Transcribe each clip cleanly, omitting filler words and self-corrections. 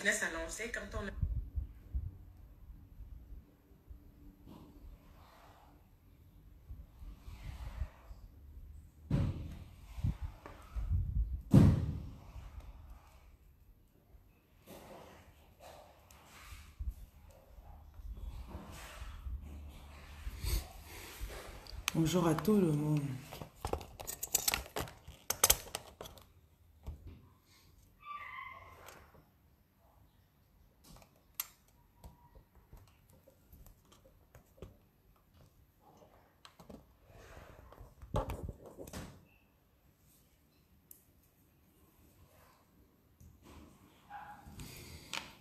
business à lancer quand on... Bonjour à tout le monde.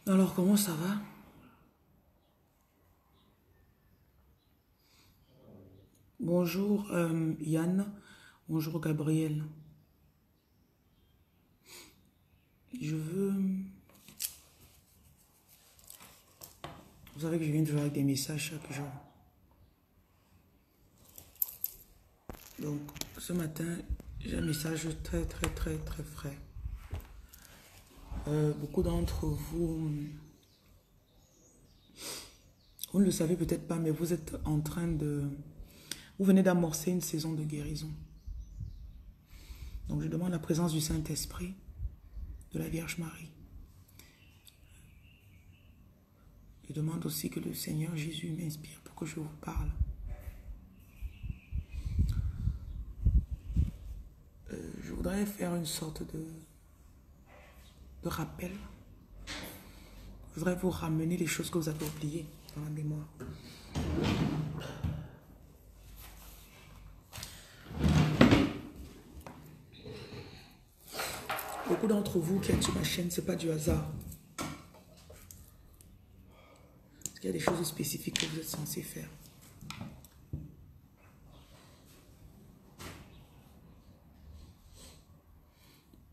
Alors, comment ça va ? Bonjour Yann, bonjour Gabriel. Vous savez que je viens toujours avec des messages chaque jour. Donc ce matin, j'ai un message très frais. Beaucoup d'entre vous, vous ne le savez peut-être pas, mais vous êtes en train de... Vous venez d'amorcer une saison de guérison. Donc je demande la présence du Saint-Esprit, de la Vierge Marie. Je demande aussi que le Seigneur Jésus m'inspire pour que je vous parle. Je voudrais faire une sorte de rappel. Je voudrais vous ramener les choses que vous avez oubliées dans la mémoire. Beaucoup d'entre vous qui êtes sur ma chaîne, ce n'est pas du hasard. Parce qu'il y a des choses spécifiques que vous êtes censés faire.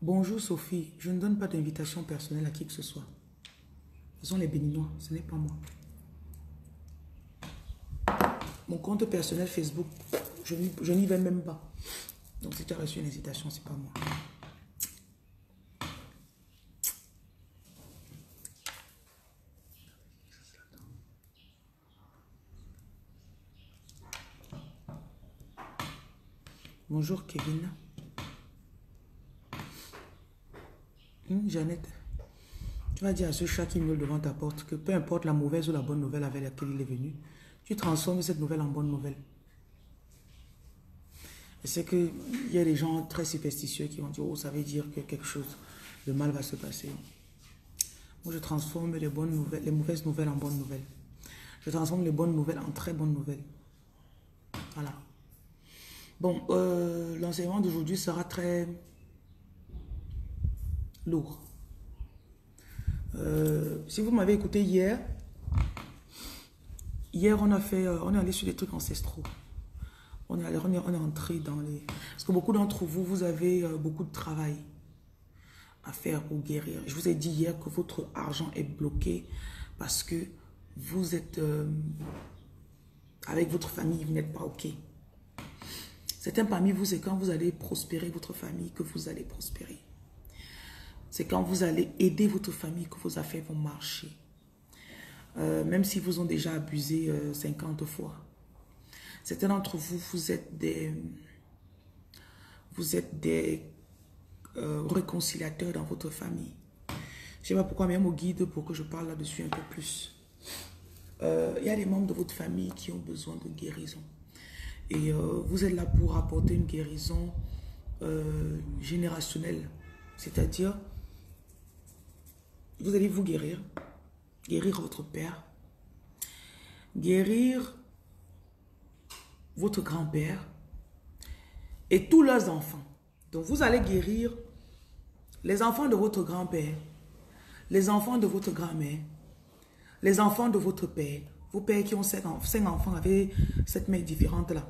Bonjour Sophie, je ne donne pas d'invitation personnelle à qui que ce soit. Ce sont les Béninois, ce n'est pas moi. Mon compte personnel Facebook, je n'y vais même pas. Donc si tu as reçu une invitation, ce n'est pas moi. Bonjour Kevin. Jeannette, tu vas dire à ce chat qui miaule devant ta porte que peu importe la mauvaise ou la bonne nouvelle avec laquelle il est venu, tu transformes cette nouvelle en bonne nouvelle. C'est qu'il y a des gens très superstitieux qui vont dire « Oh, ça veut dire que quelque chose de mal va se passer. » Moi, je transforme les bonnes nouvelles, les mauvaises nouvelles en bonnes nouvelles. Je transforme les bonnes nouvelles en très bonnes nouvelles. Voilà. Bon, l'enseignement d'aujourd'hui sera très lourd. Si vous m'avez écouté hier, on est allé sur des trucs ancestraux. On est entré dans les... Parce que beaucoup d'entre vous, vous avez beaucoup de travail à faire pour guérir. Je vous ai dit hier que votre argent est bloqué parce que vous êtes... avec votre famille, vous n'êtes pas OK. Certains parmi vous, c'est quand vous allez prospérer votre famille que vous allez prospérer. C'est quand vous allez aider votre famille que vos affaires vont marcher. Même s'ils vous ont déjà abusé 50 fois. Certains d'entre vous, vous êtes des réconciliateurs dans votre famille. Je ne sais pas pourquoi, mais mon guide pour que je parle là-dessus un peu plus. Il y a des membres de votre famille qui ont besoin de guérison. Et vous êtes là pour apporter une guérison générationnelle. C'est-à-dire, vous allez vous guérir. Guérir votre père. Guérir votre grand-père. Et tous leurs enfants. Donc vous allez guérir les enfants de votre grand-père. Les enfants de votre grand-mère. Les enfants de votre père. Vos pères qui ont 5 enfants avec 7 mères différentes là.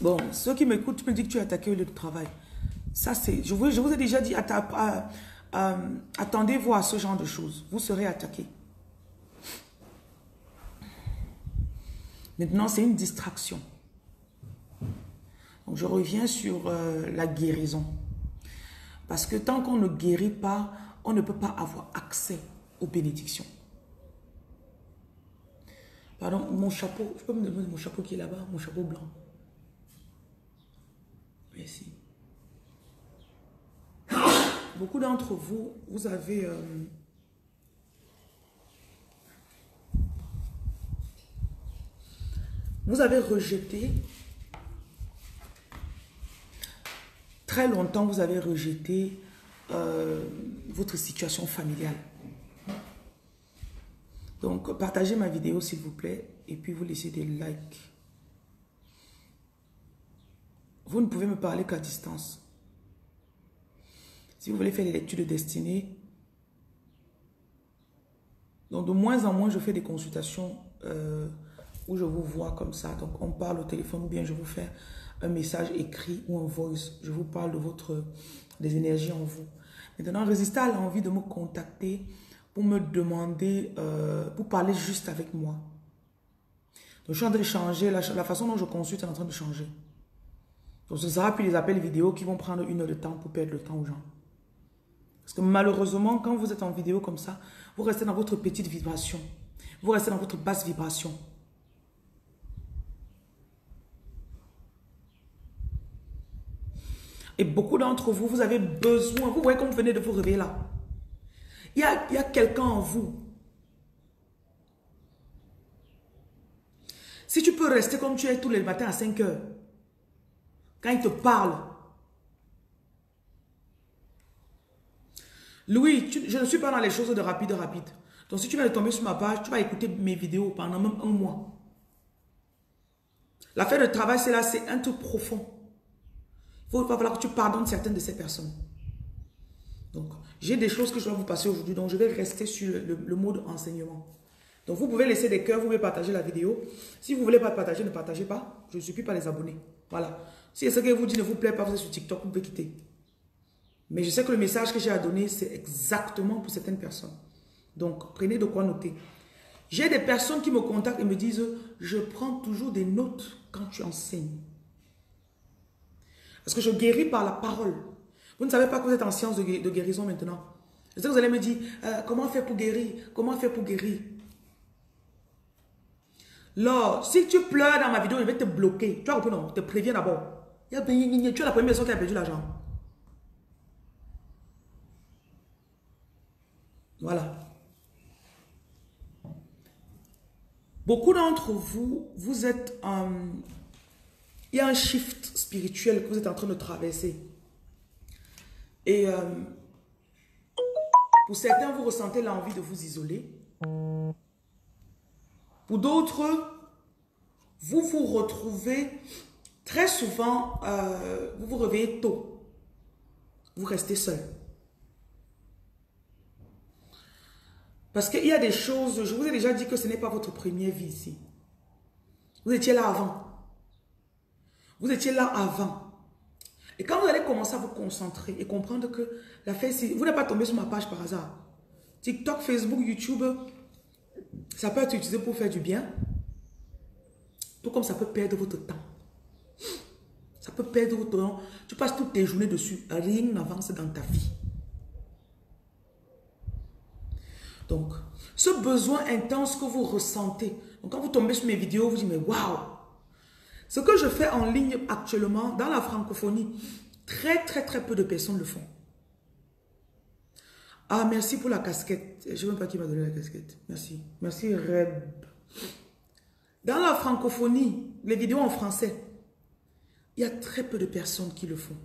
Bon, ceux qui m'écoutent, tu me dis que tu as attaqué le travail. Ça, c'est... Je vous ai déjà dit, attendez-vous à ce genre de choses. Vous serez attaqués. Maintenant, c'est une distraction. Donc je reviens sur la guérison. Parce que tant qu'on ne guérit pas, on ne peut pas avoir accès aux bénédictions. Pardon, mon chapeau, je peux me demander mon chapeau qui est là-bas, mon chapeau blanc. Merci. Beaucoup d'entre vous, vous avez... vous avez rejeté, très longtemps vous avez rejeté votre situation familiale. Donc partagez ma vidéo s'il vous plaît et puis vous laissez des likes. Vous ne pouvez me parler qu'à distance. Si vous voulez faire des lectures de destinée, donc de moins en moins je fais des consultations où je vous vois comme ça. Donc, on parle au téléphone ou bien je vous fais un message écrit ou un voice. Je vous parle de votre, des énergies en vous. Maintenant, résistez à l'envie de me contacter pour me demander, pour parler juste avec moi. Donc, je suis en train de changer. La façon dont je consulte est en train de changer. Donc, ce sera plus les appels vidéo qui vont prendre une heure de temps pour perdre le temps aux gens. Parce que malheureusement, quand vous êtes en vidéo comme ça, vous restez dans votre petite vibration. Vous restez dans votre basse vibration. Et beaucoup d'entre vous, vous avez besoin, vous voyez comme vous venez de vous réveiller là. Il y a quelqu'un en vous. Si tu peux rester comme tu es tous les matins à 5 heures, quand il te parle. Louis, je ne suis pas dans les choses de rapide. Donc si tu vas tomber sur ma page, tu vas écouter mes vidéos pendant même un mois. L'affaire de travail, c'est là, c'est un truc profond. Il va falloir que tu pardonnes certaines de ces personnes. Donc, j'ai des choses que je dois vous passer aujourd'hui. Donc, je vais rester sur le mode enseignement. Donc, vous pouvez laisser des cœurs, vous pouvez partager la vidéo. Si vous ne voulez pas partager, ne partagez pas. Je ne supplie pas les abonnés. Voilà. Si ce que vous dit ne vous plaît pas, vous êtes sur TikTok, vous pouvez quitter. Mais je sais que le message que j'ai à donner, c'est exactement pour certaines personnes. Donc, prenez de quoi noter. J'ai des personnes qui me contactent et me disent « Je prends toujours des notes quand tu enseignes. » Parce que je guéris par la parole. Vous ne savez pas que vous êtes en science de guérison maintenant. Je sais que vous allez me dire, comment faire pour guérir? Comment faire pour guérir? Lors, si tu pleures dans ma vidéo, je vais te bloquer. Tu as compris, non? Je te préviens d'abord. Tu es la première personne qui a perdu l'argent. Voilà. Beaucoup d'entre vous, vous êtes en... il y a un shift spirituel que vous êtes en train de traverser. Et pour certains, vous ressentez l'envie de vous isoler. Pour d'autres, vous vous retrouvez très souvent, vous vous réveillez tôt. Vous restez seul. Parce qu'il y a des choses, je vous ai déjà dit que ce n'est pas votre première vie ici. Vous étiez là avant. Vous étiez là avant. Et quand vous allez commencer à vous concentrer et comprendre que la fête, vous n'êtes pas tombé sur ma page par hasard. TikTok, Facebook, YouTube, ça peut être utilisé pour faire du bien. Tout comme ça peut perdre votre temps. Ça peut perdre votre temps. Tu passes toutes tes journées dessus. Rien n'avance dans ta vie. Donc, ce besoin intense que vous ressentez. Donc, quand vous tombez sur mes vidéos, vous dites, mais waouh! Ce que je fais en ligne actuellement, dans la francophonie, très peu de personnes le font. Ah, merci pour la casquette. Je ne sais même pas qui m'a donné la casquette. Merci. Merci, Reb. Dans la francophonie, les vidéos en français, il y a très peu de personnes qui le font.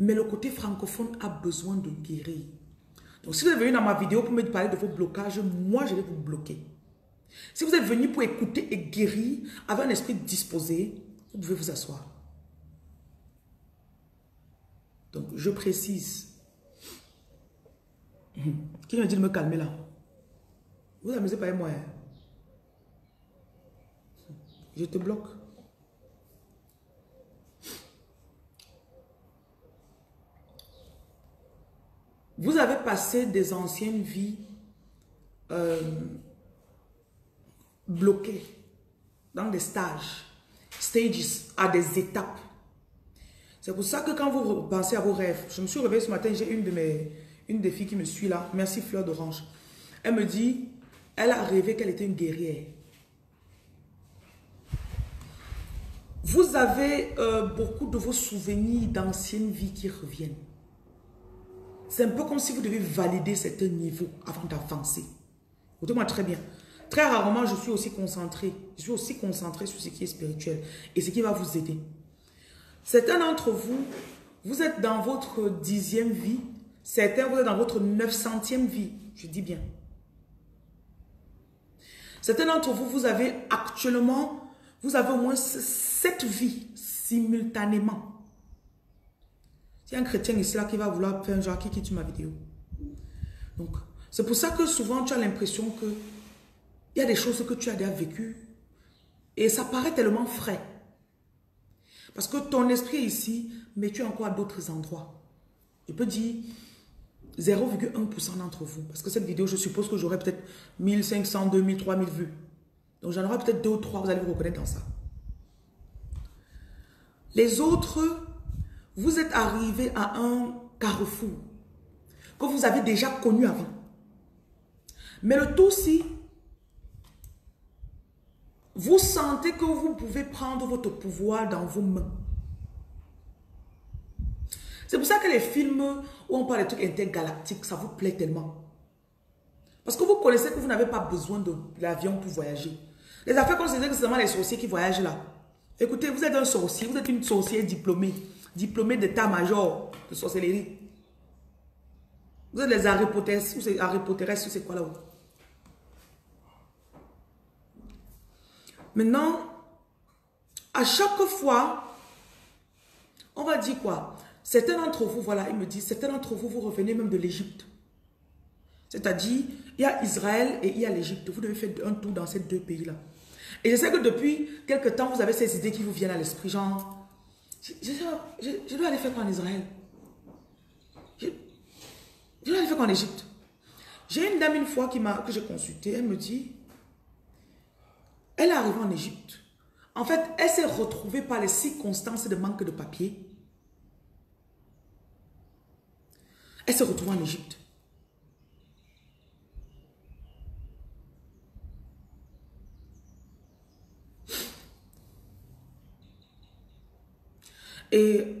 Mais le côté francophone a besoin de guérir. Donc, si vous êtes venu dans ma vidéo pour me parler de vos blocages, moi, je vais vous bloquer. Si vous êtes venu pour écouter et guérir, avec un esprit disposé, vous pouvez vous asseoir. Donc, je précise. Qui m'a dit de me calmer là? Vous ne vous amusez pas et moi. Hein? Je te bloque. Vous avez passé des anciennes vies bloquées dans des stages, à des étapes. C'est pour ça que quand vous pensez à vos rêves, je me suis réveillée ce matin, j'ai une des filles qui me suit là, merci Fleur d'Orange. Elle me dit, elle a rêvé qu'elle était une guerrière. Vous avez beaucoup de vos souvenirs d'anciennes vies qui reviennent. C'est un peu comme si vous devez valider certains niveaux avant d'avancer. Écoutez-moi très bien. Très rarement, je suis aussi concentrée. Je suis aussi concentrée sur ce qui est spirituel et ce qui va vous aider. Certains d'entre vous, vous êtes dans votre 10e vie. Certains, vous êtes dans votre 900e vie. Je dis bien. Certains d'entre vous, vous avez actuellement... Vous avez au moins 7 vies simultanément. C'est un chrétien ici là qui va vouloir faire un genre qui quitte ma vidéo. Donc, c'est pour ça que souvent tu as l'impression que il y a des choses que tu as déjà vécues et ça paraît tellement frais. Parce que ton esprit est ici, mais tu es encore à d'autres endroits. Je peux dire 0,1% d'entre vous. Parce que cette vidéo, je suppose que j'aurai peut-être 1500, 2000, 3000 vues. Donc, j'en aurai peut-être 2 ou 3, vous allez vous reconnaître dans ça. Les autres, vous êtes arrivés à un carrefour que vous avez déjà connu avant. Mais le tout, si vous sentez que vous pouvez prendre votre pouvoir dans vos mains. C'est pour ça que les films où on parle des trucs intergalactiques, ça vous plaît tellement. Parce que vous connaissez que vous n'avez pas besoin de l'avion pour voyager. Les affaires qu'on se disait que c'est seulement les sorciers qui voyagent là. Écoutez, vous êtes un sorcier, vous êtes une sorcière diplômée. Diplômée d'état-major de sorcellerie. Vous êtes les Harry Potter, ou c'est Harry Potteresses, ou c'est quoi là-haut. Maintenant, à chaque fois, on va dire quoi? Certains d'entre vous, voilà, il me dit, certains d'entre vous, vous revenez même de l'Égypte. C'est-à-dire, il y a Israël et il y a l'Égypte. Vous devez faire un tour dans ces 2 pays-là. Et je sais que depuis quelque temps, vous avez ces idées qui vous viennent à l'esprit. Genre, je dois aller faire quoi en Israël? Je dois aller faire quoi en Égypte? J'ai une dame une fois que j'ai consultée. Elle me dit, elle est arrivée en Égypte. En fait, elle s'est retrouvée par les circonstances de manque de papier. Elle s'est retrouvée en Égypte. Et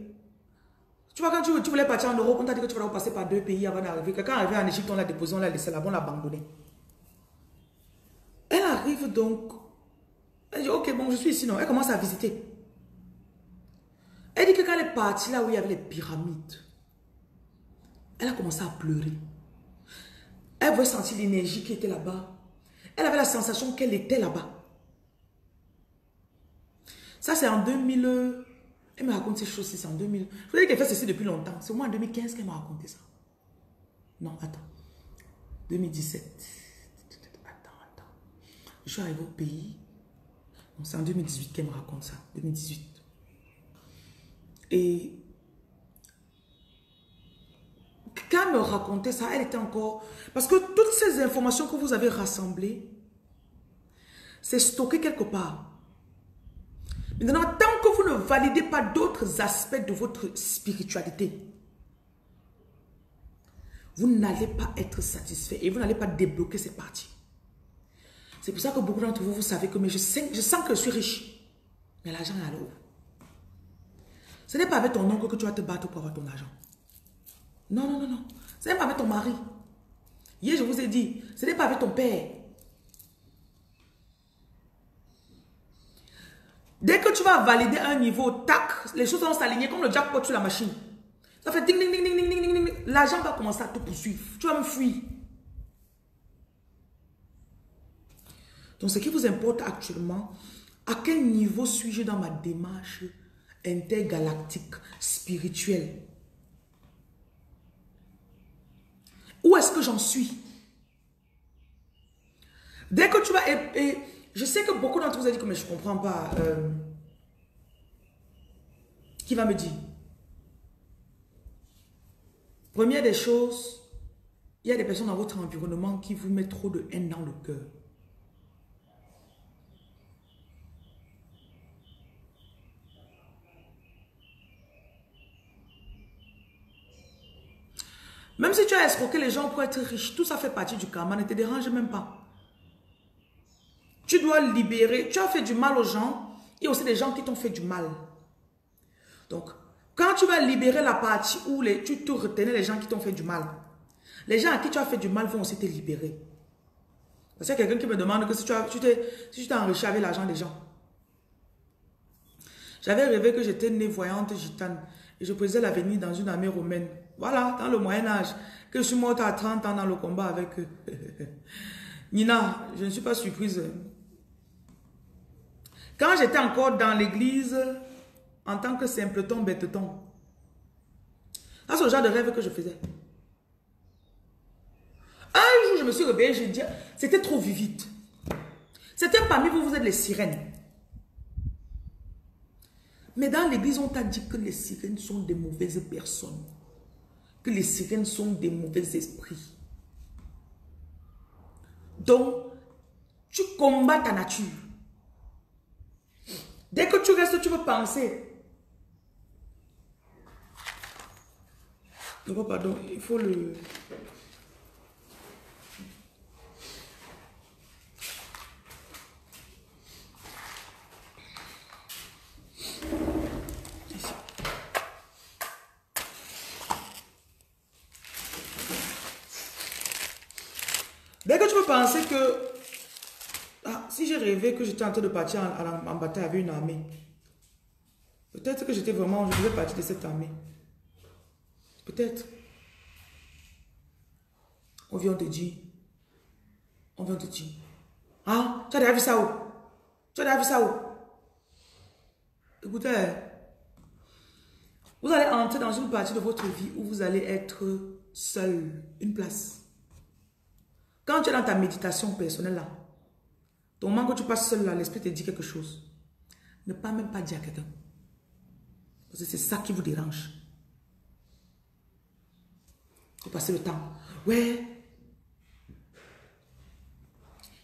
tu vois, quand tu voulais partir en Europe, on t'a dit que tu vas passer par 2 pays avant d'arriver. Quand on arrivait en Égypte, on l'a déposé, on l'a laissé là-bas, on l'a abandonné. Elle arrive donc, elle dit, ok, bon, je suis ici, non. Elle commence à visiter. Elle dit que quand elle est partie là où il y avait les pyramides, elle a commencé à pleurer. Elle voulait sentir l'énergie qui était là-bas. Elle avait la sensation qu'elle était là-bas. Ça, c'est en 2000... Elle me raconte ces choses-ci, c'est en 2000. Je voulais qu'elle fasse ceci depuis longtemps. C'est au moins en 2015 qu'elle m'a raconté ça. Non, attends. 2017. Attends. Je suis arrivée au pays. Non, c'est en 2018 qu'elle me raconte ça. 2018. Et quand elle me racontait ça, elle était encore... Parce que toutes ces informations que vous avez rassemblées, c'est stocké quelque part. Maintenant, tant que vous ne validez pas d'autres aspects de votre spiritualité, vous n'allez pas être satisfait et vous n'allez pas débloquer cette partie. C'est pour ça que beaucoup d'entre vous, vous savez que mais je sens que je suis riche, mais l'argent est à l'eau. Ce n'est pas avec ton oncle que tu vas te battre pour avoir ton argent. Non, non, non, non. Ce n'est pas avec ton mari. Hier, je vous ai dit, ce n'est pas avec ton père. Dès que tu vas valider un niveau, tac, les choses vont s'aligner comme le jackpot sur la machine. Ça fait ding, ding, ding, ding, ding, ding, ding, ding. L'argent va commencer à te poursuivre. Tu vas me fuir. Donc, ce qui vous importe actuellement, à quel niveau suis-je dans ma démarche intergalactique, spirituelle? Où est-ce que j'en suis? Dès que tu vas... Je sais que beaucoup d'entre vous ont dit que mais je ne comprends pas. Qui va me dire? Première des choses, il y a des personnes dans votre environnement qui vous mettent trop de haine dans le cœur. Même si tu as escroqué les gens pour être riche, tout ça fait partie du karma, ne te dérange même pas. Tu dois libérer, tu as fait du mal aux gens, il y a aussi des gens qui t'ont fait du mal. Donc, quand tu vas libérer la partie où tu te retenais les gens qui t'ont fait du mal, les gens à qui tu as fait du mal vont aussi te libérer. Parce qu'il y a quelqu'un qui me demande que si tu t'es enrichi avec l'argent des gens. J'avais rêvé que j'étais née voyante gitane et je pesais l'avenir dans une armée romaine. Voilà, dans le Moyen-Âge, que je suis morte à 30 ans dans le combat avec eux. Nina, je ne suis pas surprise. Quand j'étais encore dans l'église, en tant que simpleton, bêteton, c'est le genre de rêve que je faisais. Un jour, je me suis réveillée, j'ai dit, c'était trop vivide. C'était parmi vous, vous êtes les sirènes. Mais dans l'église, on t'a dit que les sirènes sont des mauvaises personnes. Que les sirènes sont des mauvais esprits. Donc, tu combats ta nature. Dès que tu restes, tu veux penser. Oh, pardon, il faut le... Dès que tu peux penser que si j'ai rêvé que j'étais en train de partir en bataille avec une armée, peut-être que j'étais vraiment, je faisais partie de cette armée. Peut-être. On vient te dire. On vient te dire. Ah, tu as déjà vu ça où? Tu as déjà vu ça où? Écoutez, vous allez entrer dans une partie de votre vie où vous allez être seul, une place. Quand tu es dans ta méditation personnelle là, ton moment que tu passes seul là, l'esprit te dit quelque chose. Ne pas même pas dire à quelqu'un. Parce que c'est ça qui vous dérange. Vous passez le temps. Ouais.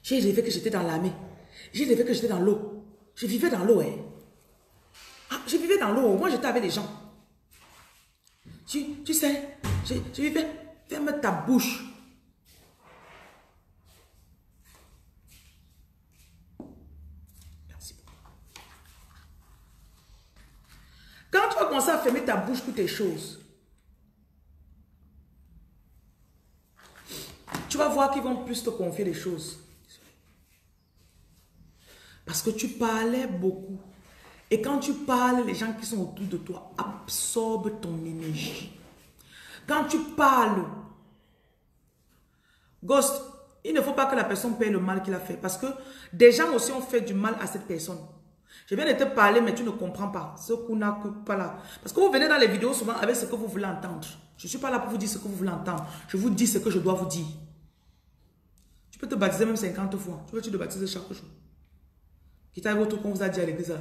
J'ai rêvé que j'étais dans l'armée. J'ai rêvé que j'étais dans l'eau. Je vivais dans l'eau. Je vivais dans l'eau. Moi j'étais avec des gens. Tu sais, je vivais. Ferme ta bouche. Quand tu vas commencer à fermer ta bouche pour tes choses, tu vas voir qu'ils vont plus te confier des choses. Parce que tu parlais beaucoup. Et quand tu parles, les gens qui sont autour de toi absorbent ton énergie. Quand tu parles, Ghost, il ne faut pas que la personne paye le mal qu'il a fait. Parce que des gens aussi ont fait du mal à cette personne. Je viens de te parler, mais tu ne comprends pas. Ce qu'on a pas là. Parce que vous venez dans les vidéos souvent avec ce que vous voulez entendre. Je ne suis pas là pour vous dire ce que vous voulez entendre. Je vous dis ce que je dois vous dire. Tu peux te baptiser même 50 fois. Tu veux que tu te baptises chaque jour. Quitte à votre qu'on vous a dit à l'église.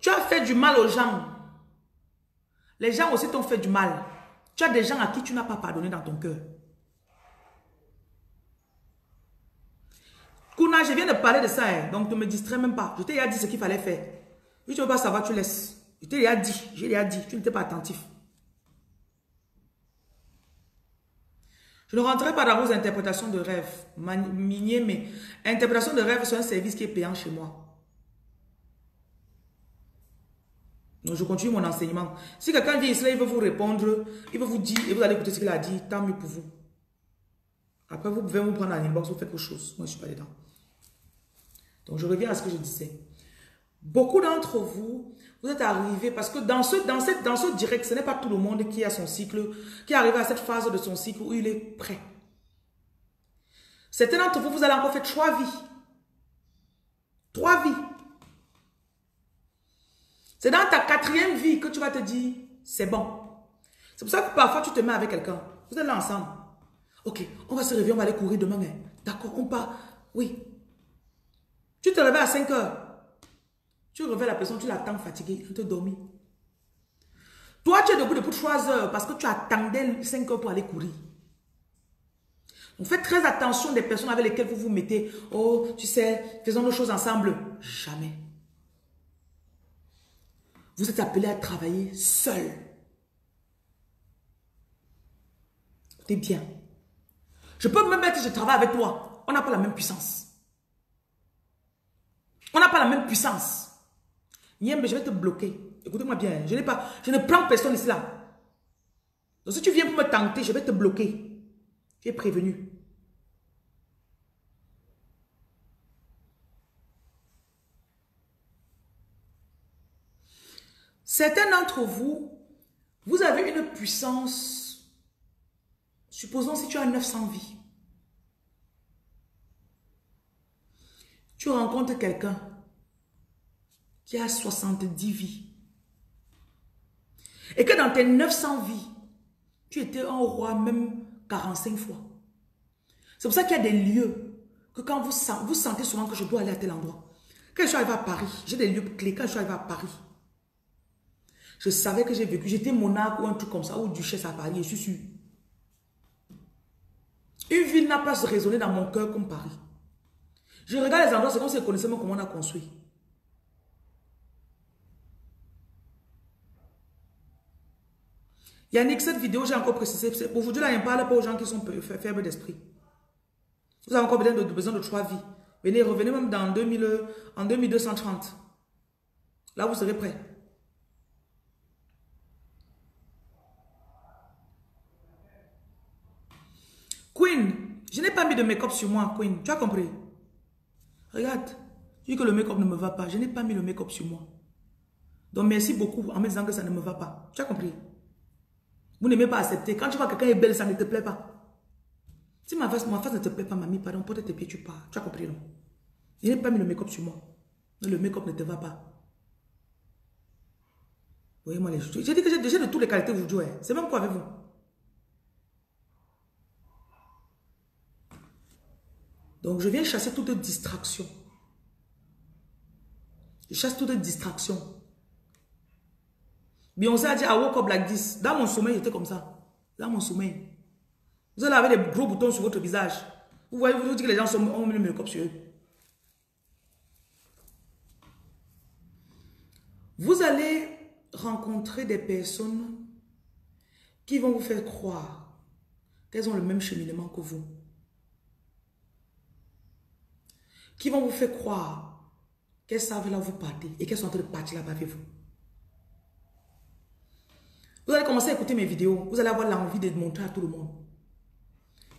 Tu as fait du mal aux gens. Les gens aussi t'ont fait du mal. Tu as des gens à qui tu n'as pas pardonné dans ton cœur. Kouna, je viens de parler de ça, hein, donc ne me distrais même pas. Je t'ai déjà dit ce qu'il fallait faire. Si tu ne veux pas savoir, tu laisses. Je t'ai déjà dit, tu n'étais pas attentif. Je ne rentrerai pas dans vos interprétations de rêve, Minier, mais interprétation de rêve, c'est un service qui est payant chez moi. Donc je continue mon enseignement. Si quelqu'un vient ici, il veut vous répondre, il veut vous dire, et vous allez écouter ce qu'il a dit, tant mieux pour vous. Après, vous pouvez vous prendre un inbox, vous faites quelque chose. Moi, je ne suis pas dedans. Donc, je reviens à ce que je disais. Beaucoup d'entre vous, vous êtes arrivés, parce que dans ce direct, ce n'est pas tout le monde qui a son cycle, qui est arrivé à cette phase de son cycle où il est prêt. Certains d'entre vous, vous allez encore faire 3 vies. 3 vies. C'est dans ta 4e vie que tu vas te dire, c'est bon. C'est pour ça que parfois, tu te mets avec quelqu'un. Vous êtes là ensemble. Ok, on va se réveiller, on va aller courir demain. D'accord, on part. Oui. Tu te réveilles à 5 heures. Tu réveilles la personne, tu l'attends fatiguée, elle te dormit. Toi, tu es debout depuis 3 heures parce que tu attendais 5 heures pour aller courir. Donc, faites très attention des personnes avec lesquelles vous vous mettez. Oh, tu sais, faisons nos choses ensemble. Jamais. Vous êtes appelé à travailler seul. T'es bien. Je peux me mettre, je travaille avec toi. On n'a pas la même puissance. On n'a pas la même puissance. Nième, je vais te bloquer. Écoutez-moi bien. Je ne prends personne ici là. Donc si tu viens pour me tenter, je vais te bloquer. Tu es prévenu. Certains d'entre vous, vous avez une puissance, supposons si tu as 900 vies. Tu rencontres quelqu'un qui a 70 vies. Et que dans tes 900 vies, tu étais un roi même 45 fois. C'est pour ça qu'il y a des lieux que quand vous sentez souvent que je dois aller à tel endroit. Quand je suis arrivé à Paris, j'ai des lieux clés. Quand je suis arrivé à Paris, je savais que j'ai vécu, j'étais monarque ou un truc comme ça, ou duchesse à Paris, je suis sûre. Une ville n'a pas résonné dans mon cœur comme Paris. Je regarde les endroits, c'est comme si je connaissais même comment on a construit. Yannick, cette vidéo, j'ai encore précisé, aujourd'hui là, je ne parle pas aux gens qui sont faibles d'esprit. Vous avez encore besoin de 3 vies. Venez, revenez même dans 2230. Là, vous serez prêts. Queen, je n'ai pas mis de make-up sur moi, Queen. Tu as compris? Regarde, tu dis que le make-up ne me va pas. Je n'ai pas mis le make-up sur moi. Donc, merci beaucoup en me disant que ça ne me va pas. Tu as compris? Vous n'aimez pas accepter. Quand tu vois que quelqu'un est belle, ça ne te plaît pas. Si ma face ne te plaît pas, mamie, pardon, porte tes pieds, tu pars. Tu as compris, non? Je n'ai pas mis le make-up sur moi. Donc, le make-up ne te va pas. Voyez-moi les choses. J'ai dit que j'ai déjà de toutes les qualités que vous jouez. C'est même quoi avec vous? Donc, je viens chasser toute distraction. Je chasse toute distraction. Beyoncé a dit, I woke up like this. Dans mon sommeil, j'étais comme ça. Dans mon sommeil. Vous allez avoir des gros boutons sur votre visage. Vous voyez, vous dites que les gens ont mis le make-up sur eux. Vous allez rencontrer des personnes qui vont vous faire croire qu'elles ont le même cheminement que vous. Qui vont vous faire croire qu'elles savent là où vous partez et qu'elles sont en train de partir là-bas avec vous. Vous allez commencer à écouter mes vidéos, vous allez avoir l'envie de montrer à tout le monde.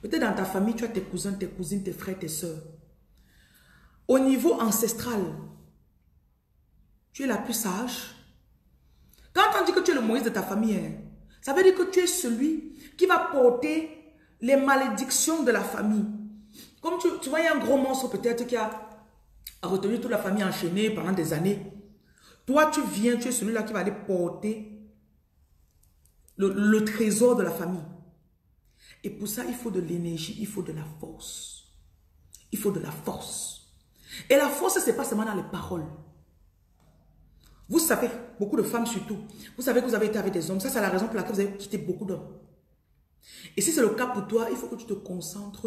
Peut-être dans ta famille, tu as tes cousins, tes cousines, tes frères, tes soeurs. Au niveau ancestral, tu es la plus sage. Quand on dit que tu es le Moïse de ta famille, ça veut dire que tu es celui qui va porter les malédictions de la famille. Comme tu vois, il y a un gros monstre peut-être qui a retenu toute la famille enchaînée pendant des années. Toi, tu viens, tu es celui-là qui va aller porter le trésor de la famille. Et pour ça, il faut de l'énergie, il faut de la force. Il faut de la force. Et la force, ce n'est pas seulement dans les paroles. Vous savez, beaucoup de femmes surtout, vous savez que vous avez été avec des hommes. Ça, c'est la raison pour laquelle vous avez quitté beaucoup d'hommes. Et si c'est le cas pour toi, il faut que tu te concentres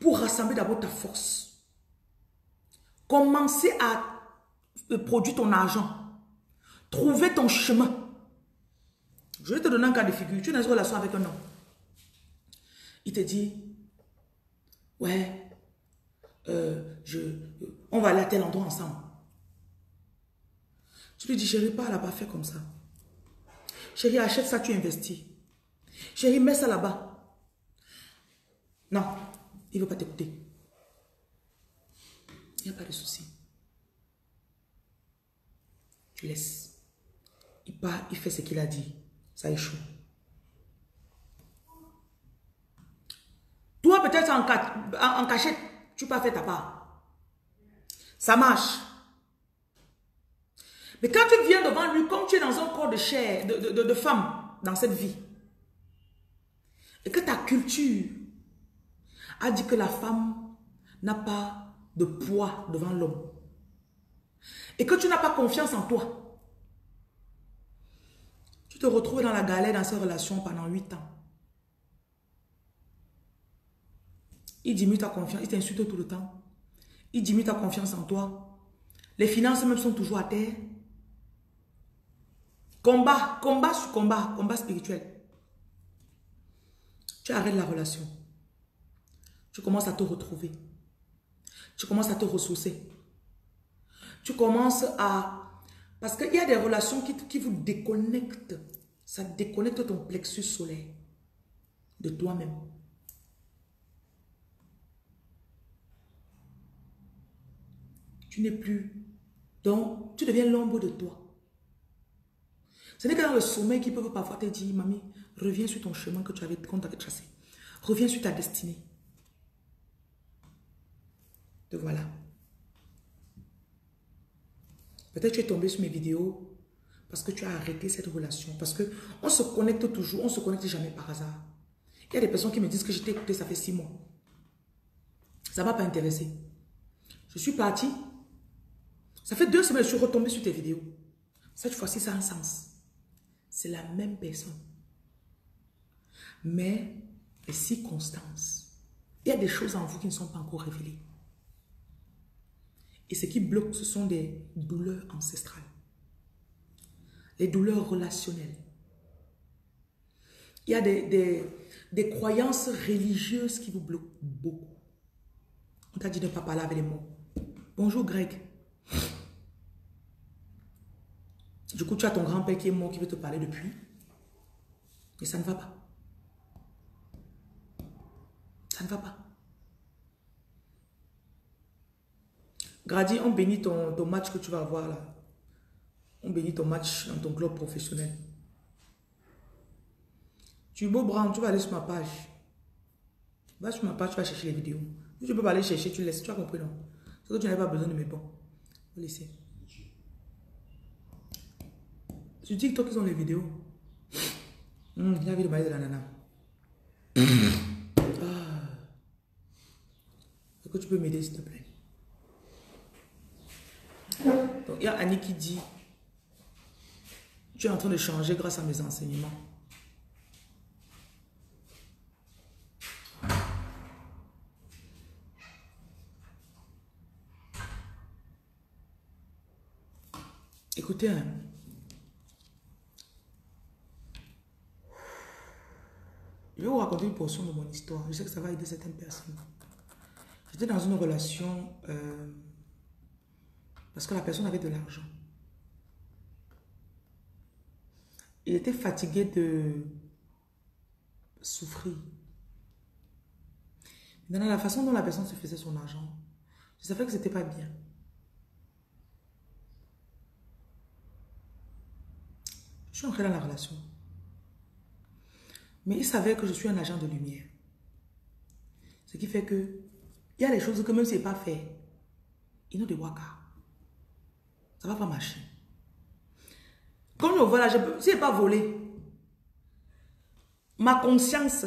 pour rassembler d'abord ta force. Commencer à produire ton argent. Trouver ton chemin. Je vais te donner un cas de figure. Tu es dans une relation avec un homme. Il te dit, ouais, on va aller à tel endroit ensemble. Tu lui dis, chérie, pas là-bas, fais comme ça. Chérie, achète ça, tu investis. Chérie, mets ça là-bas. Non. Il ne veut pas t'écouter. Il n'y a pas de souci. Tu laisses. Il part, il fait ce qu'il a dit. Ça échoue. Toi, peut-être en cachette, tu peux faire ta part. Ça marche. Mais quand tu viens devant lui, comme tu es dans un corps de chair, de femme, dans cette vie, et que ta culture a dit que la femme n'a pas de poids devant l'homme. Et que tu n'as pas confiance en toi. Tu te retrouves dans la galère dans cette relation pendant 8 ans. Il diminue ta confiance, il t'insulte tout le temps. Il diminue ta confiance en toi. Les finances même sont toujours à terre. Combat, combat sur combat, combat spirituel. tu arrêtes la relation. Tu commences à te retrouver. Tu commences à te ressourcer. Tu commences à... Parce qu'il y a des relations qui vous déconnectent. Ça déconnecte ton plexus solaire de toi-même. Tu n'es plus... Donc, tu deviens l'ombre de toi. Ce n'est que dans le sommeil qu'ils peuvent parfois te dire, mamie, reviens sur ton chemin que tu avais qu'on t'avait tracé. Reviens sur ta destinée. Te voilà. Peut-être que tu es tombé sur mes vidéos parce que tu as arrêté cette relation. Parce qu'on se connecte toujours, on ne se connecte jamais par hasard. Il y a des personnes qui me disent que je t'ai écouté, ça fait 6 mois. Ça ne m'a pas intéressé. Je suis partie. Ça fait 2 semaines que je suis retombée sur tes vidéos. Cette fois-ci, ça a un sens. C'est la même personne. Mais les circonstances, il y a des choses en vous qui ne sont pas encore révélées. Et ce qui bloque, ce sont des douleurs ancestrales. Les douleurs relationnelles. Il y a des croyances religieuses qui vous bloquent beaucoup. On t'a dit de ne pas parler avec les mots. Bonjour Greg. Du coup, tu as ton grand-père qui est mort, qui veut te parler depuis. Et ça ne va pas. Ça ne va pas. Grady, on bénit ton match que tu vas avoir là. On bénit ton match dans ton club professionnel. Tu es beau Brown, tu vas aller sur ma page. Va sur ma page, tu vas chercher les vidéos. Si tu ne peux pas aller chercher, tu laisses. Tu as compris, non? C'est que tu n'avais pas besoin de mes bons. On laisse. Tu dis que toi, ils ont les vidéos. J'ai envie de parler de la nana. Est-ce que tu peux m'aider, s'il te plaît? Donc, il y a Annie qui dit, tu es en train de changer grâce à mes enseignements. Écoutez, hein. Je vais vous raconter une portion de mon histoire. Je sais que ça va aider certaines personnes. J'étais dans une relation parce que la personne avait de l'argent. Il était fatigué de souffrir. Dans la façon dont la personne se faisait son argent, je savais que ce n'était pas bien. Je suis entrée dans la relation. Mais il savait que je suis un agent de lumière. Ce qui fait que il y a des choses que même si ce n'est pas fait, il nous dévoile. Ça ne va pas marcher. Comme le voilà, si je n'ai pas volé, ma conscience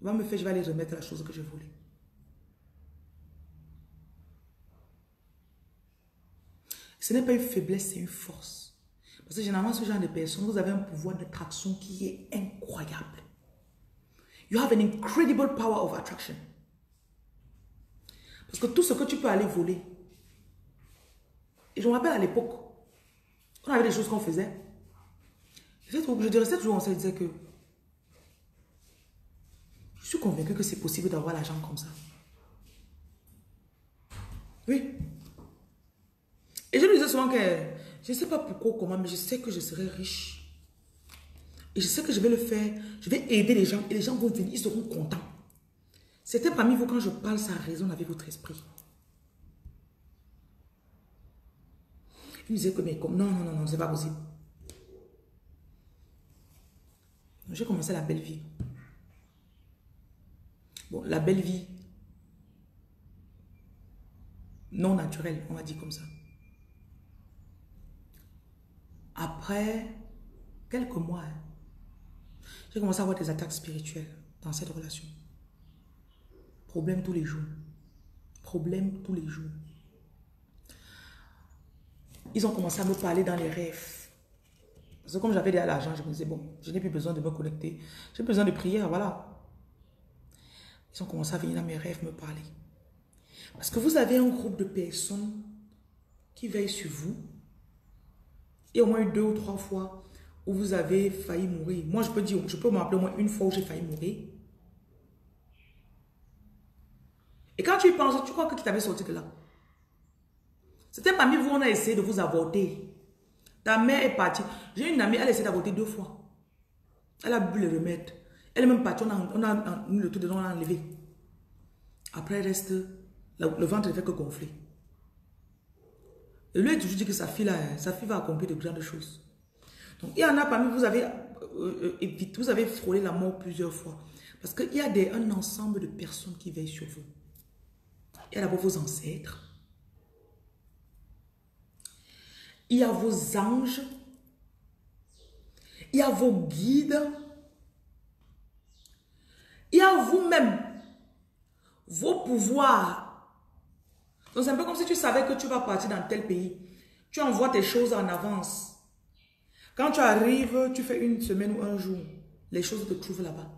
va me faire, je vais aller remettre la chose que j'ai volée. Ce n'est pas une faiblesse, c'est une force. Parce que généralement, ce genre de personnes, vous avez un pouvoir d'attraction qui est incroyable. You have an incredible power of attraction. Parce que tout ce que tu peux aller voler. Et je me rappelle à l'époque, on avait des choses qu'on faisait. Je restais toujours, on se disait que je suis convaincue que c'est possible d'avoir l'argent comme ça. Oui. Et je me disais souvent que je ne sais pas pourquoi, comment, mais je sais que je serai riche. Et je sais que je vais le faire, je vais aider les gens et les gens vont venir, ils seront contents. C'était parmi vous, quand je parle, ça résonne avec votre esprit. Ils me disaient que mais comme, non, c'est pas possible. J'ai commencé la belle vie. Bon, la belle vie non naturelle, on va dire comme ça. Après quelques mois, j'ai commencé à avoir des attaques spirituelles dans cette relation. Problème tous les jours. Problème tous les jours. Ils ont commencé à me parler dans les rêves. Parce que comme j'avais déjà l'argent, je me disais, bon, je n'ai plus besoin de me connecter. J'ai besoin de prière, voilà. Ils ont commencé à venir dans mes rêves me parler. Parce que vous avez un groupe de personnes qui veillent sur vous. Et au moins 2 ou 3 fois où vous avez failli mourir. Moi, je peux dire, je peux me rappeler au moins une fois où j'ai failli mourir. Et quand tu y penses, tu crois que tu t'avais sorti de là. C'était parmi vous, on a essayé de vous avorter. Ta mère est partie. J'ai une amie, elle a essayé d'avorter 2 fois. Elle a bu le remède. Elle est même partie, on a mis le tout dedans, on l'a enlevé. Après, il reste, le ventre ne fait que gonfler. Et lui, il toujours dit que sa fille va accomplir de grandes choses. Donc, il y en a parmi vous, vous avez frôlé la mort plusieurs fois. Parce qu'il y a un ensemble de personnes qui veillent sur vous. Il y a d'abord vos ancêtres. Il y a vos anges. Il y a vos guides. Il y a vous-même. Vos pouvoirs. Donc c'est un peu comme si tu savais que tu vas partir dans tel pays. Tu envoies tes choses en avance. Quand tu arrives, tu fais une semaine ou un jour. Les choses te trouvent là-bas.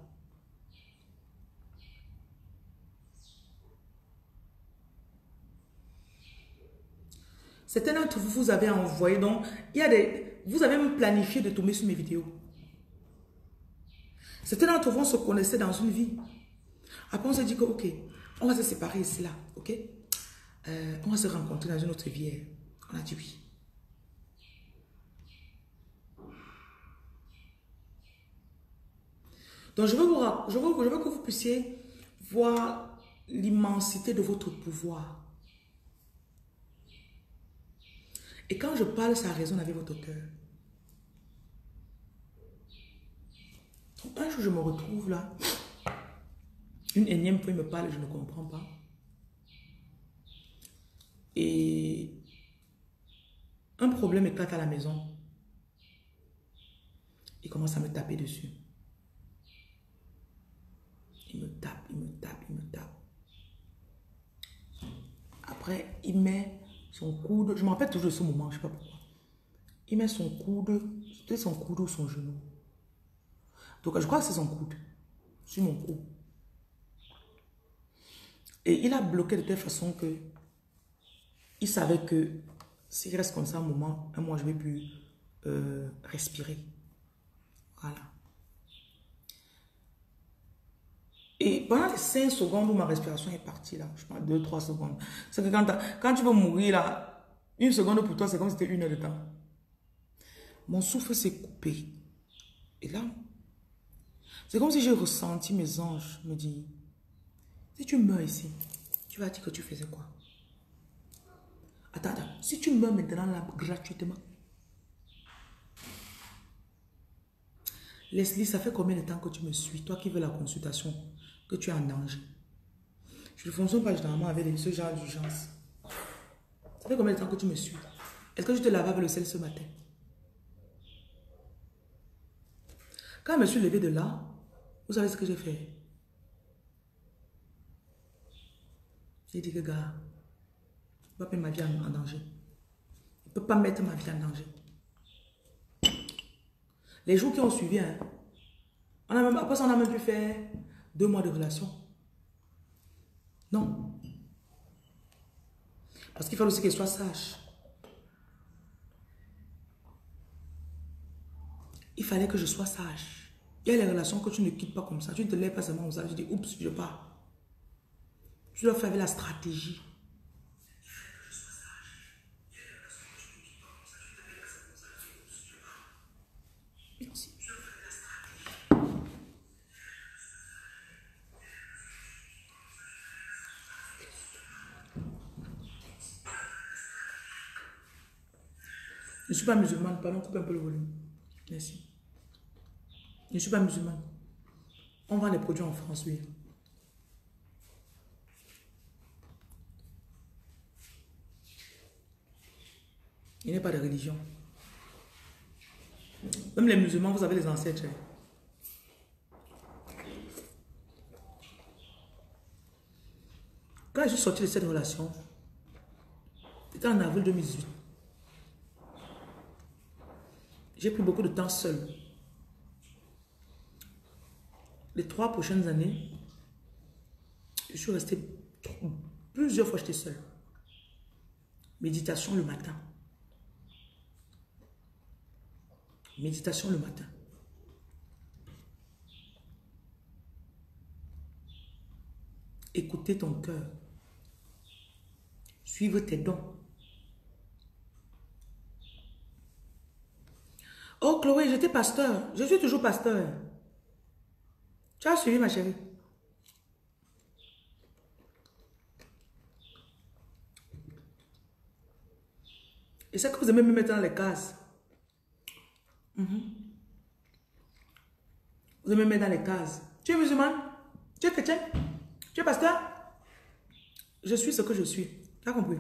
Certains d'entre vous, vous avez envoyé. Donc, vous avez même planifié de tomber sur mes vidéos. Certains d'entre vous, on se connaissait dans une vie. Après, on s'est dit que, ok, on va se séparer ici, là, ok? On va se rencontrer dans une autre vie. On a dit oui. Donc, je veux que vous puissiez voir l'immensité de votre pouvoir. Et quand je parle, ça résonne avec votre cœur. Donc, un jour, je me retrouve là. Une énième fois, il me parle, je ne comprends pas. Et un problème éclate à la maison. Il commence à me taper dessus. Il me tape. Après, il met son coude. Je m'en rappelle toujours de ce moment, je ne sais pas pourquoi. Il met son coude, c'était son coude ou son genou. Donc, je crois que c'est son coude, sur mon cou. Et il a bloqué de telle façon que il savait que s'il reste comme ça un moment, moi je ne vais plus respirer. Voilà. Et pendant les 5 secondes où ma respiration est partie, là, je pense 2-3 secondes. C'est que quand tu vas mourir, là, une seconde pour toi, c'est comme si c'était 1 heure de temps. Mon souffle s'est coupé. Et là, c'est comme si j'ai ressenti mes anges me dire, si tu meurs ici, tu vas dire que tu faisais quoi? Attends, si tu meurs maintenant là, gratuitement. Leslie, ça fait combien de temps que tu me suis? Toi qui veux la consultation, que tu es en danger. Je ne fonctionne pas généralement avec ce genre d'urgence. Ça fait combien de temps que tu me suis? Est-ce que je te lavais avec le sel ce matin? Quand je me suis levée de là, vous savez ce que j'ai fait? J'ai dit que gars, je ne peux pas mettre ma vie en danger. Je ne peux pas mettre ma vie en danger. Les jours qui ont suivi, hein, après ça, on a même pu faire 2 mois de relation. Non. Parce qu'il fallait aussi qu'elle soit sage. Il fallait que je sois sage. Il y a les relations que tu ne quittes pas comme ça. Tu ne te lèves pas seulement comme ça. Tu dis, oups, je pars. Tu dois faire avec la stratégie. Merci. Je ne suis pas musulmane. Pardon, coupe un peu le volume. Merci. Je ne suis pas musulmane. On vend les produits en France, oui. Il n'y a pas de religion. Même les musulmans, vous avez les ancêtres. Quand je suis sortie de cette relation, c'était en avril 2018. J'ai pris beaucoup de temps seul. Les 3 prochaines années, je suis restée plusieurs fois, j'étais seule. Méditation le matin. Méditation le matin. Écoutez ton cœur. suivre tes dons. Oh Chloé, j'étais pasteur. Je suis toujours pasteur. Tu as suivi ma chérie. Et c'est que vous aimez me mettre dans les cases. Vous aimez me mettre dans les cases. Tu es musulman? Tu es chrétien? Tu es pasteur? Je suis ce que je suis. Tu as compris?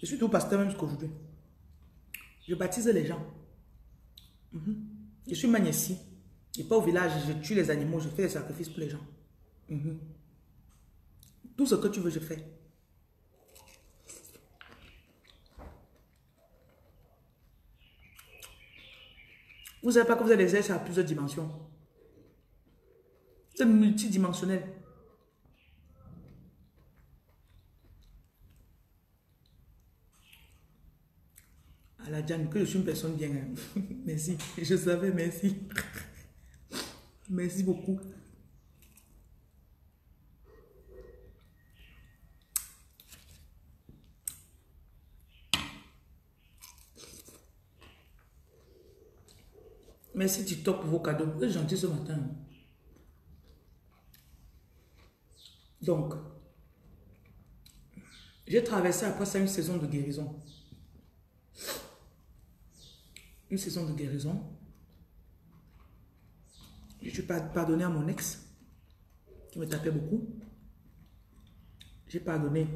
Je suis tout pasteur même jusqu'aujourd'hui. Je baptise les gens. Je suis magnésie. Je ne vais pas au village, je tue les animaux, je fais des sacrifices pour les gens. Tout ce que tu veux, je fais. Vous ne savez pas que vous avez des êtres à plusieurs dimensions. C'est multidimensionnel. À la Diane, que je suis une personne bien. Merci, je savais, merci. Merci beaucoup. Merci TikTok pour vos cadeaux. Vous êtes gentils ce matin. Donc, j'ai traversé après ça une saison de guérison. Une saison de guérison. Je suis pardonné à mon ex qui me tapait beaucoup. J'ai pardonné.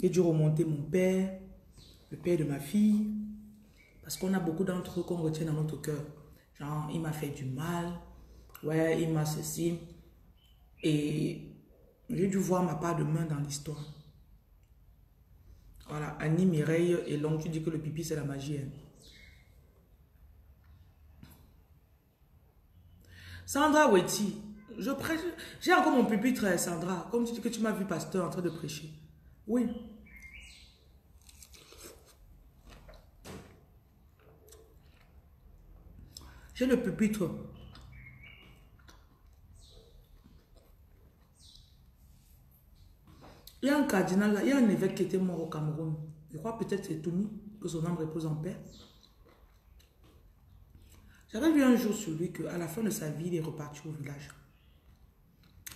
J'ai dû remonter mon père, le père de ma fille. Parce qu'on a beaucoup d'entre eux qu'on retient dans notre cœur. Genre, il m'a fait du mal. Ouais, il m'a ceci. Et j'ai dû voir ma part de main dans l'histoire. Voilà, Annie, Mireille et Long, tu dis que le pipi, c'est la magie. Hein. Sandra Weti, je prêche. J'ai encore mon pupitre, Sandra. Comme tu dis que tu m'as vu pasteur en train de prêcher. Oui. J'ai le pupitre. Il y a un cardinal là, il y a un évêque qui était mort au Cameroun. Je crois peut-être c'est Toumi, que son âme repose en paix. J'avais vu un jour sur lui qu'à la fin de sa vie, il est reparti au village.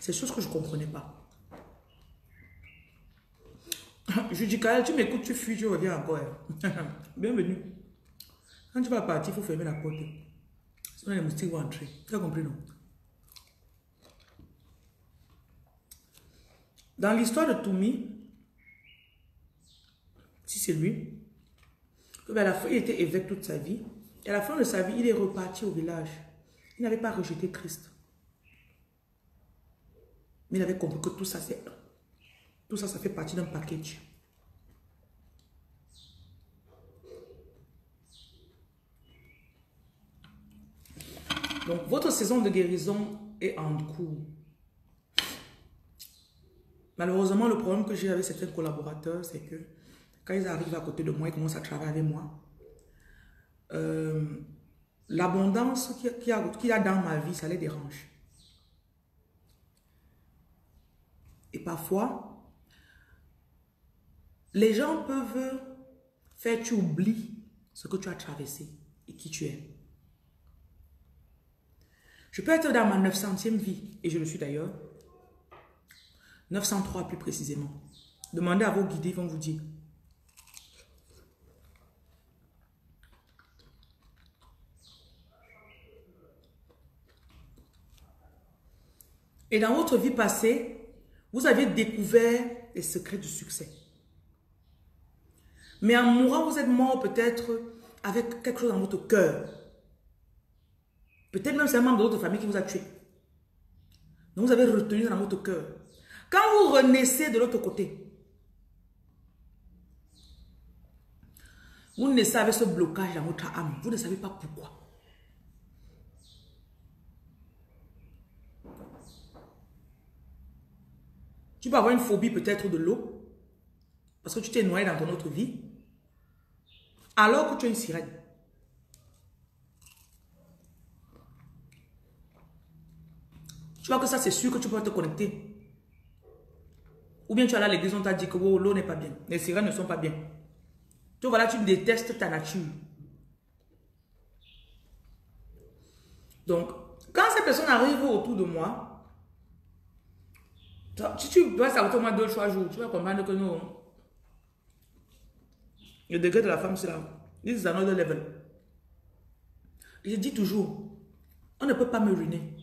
C'est chose que je ne comprenais pas. Je dis, Kael, tu m'écoutes, tu fuis, tu reviens encore. Bienvenue. Quand tu vas partir, il faut fermer la porte. Sinon, les moustiques vont entrer. Tu as compris, non? Dans l'histoire de Toumi, si c'est lui, à la fois, il était évêque toute sa vie. Et à la fin de sa vie, il est reparti au village. Il n'avait pas rejeté Christ. Mais il avait compris que tout ça, ça fait partie d'un package. Donc, votre saison de guérison est en cours. Malheureusement, le problème que j'ai avec certains collaborateurs, c'est que quand ils arrivent à côté de moi, ils commencent à travailler avec moi. L'abondance qu'il y a dans ma vie, ça les dérange. Et parfois, les gens peuvent faire tu oublies ce que tu as traversé et qui tu es. Je peux être dans ma 900e vie, et je le suis d'ailleurs, 903 plus précisément. Demandez à vos guides, ils vont vous dire. Et dans votre vie passée, vous avez découvert les secrets du succès. Mais en mourant, vous êtes mort peut-être avec quelque chose dans votre cœur. Peut-être même c'est un membre de votre famille qui vous a tué. Donc vous avez retenu dans votre cœur. Quand vous renaissez de l'autre côté, vous naissez avec ce blocage dans votre âme. Vous ne savez pas pourquoi. Tu peux avoir une phobie peut-être de l'eau parce que tu t'es noyé dans ton autre vie alors que tu es une sirène. Tu vois que ça c'est sûr que tu peux te connecter. Ou bien tu es allé à l'église, on t'a dit que oh, l'eau n'est pas bien. Les sirènes ne sont pas bien. Tu vois là, tu détestes ta nature. Donc, quand ces personnes arrivent autour de moi, si tu dois s'arrêter au moins 2 ou 3 jours, tu vas comprendre que nous, le degré de la femme, c'est là. This is another level. Je dis toujours, on ne peut pas me ruiner.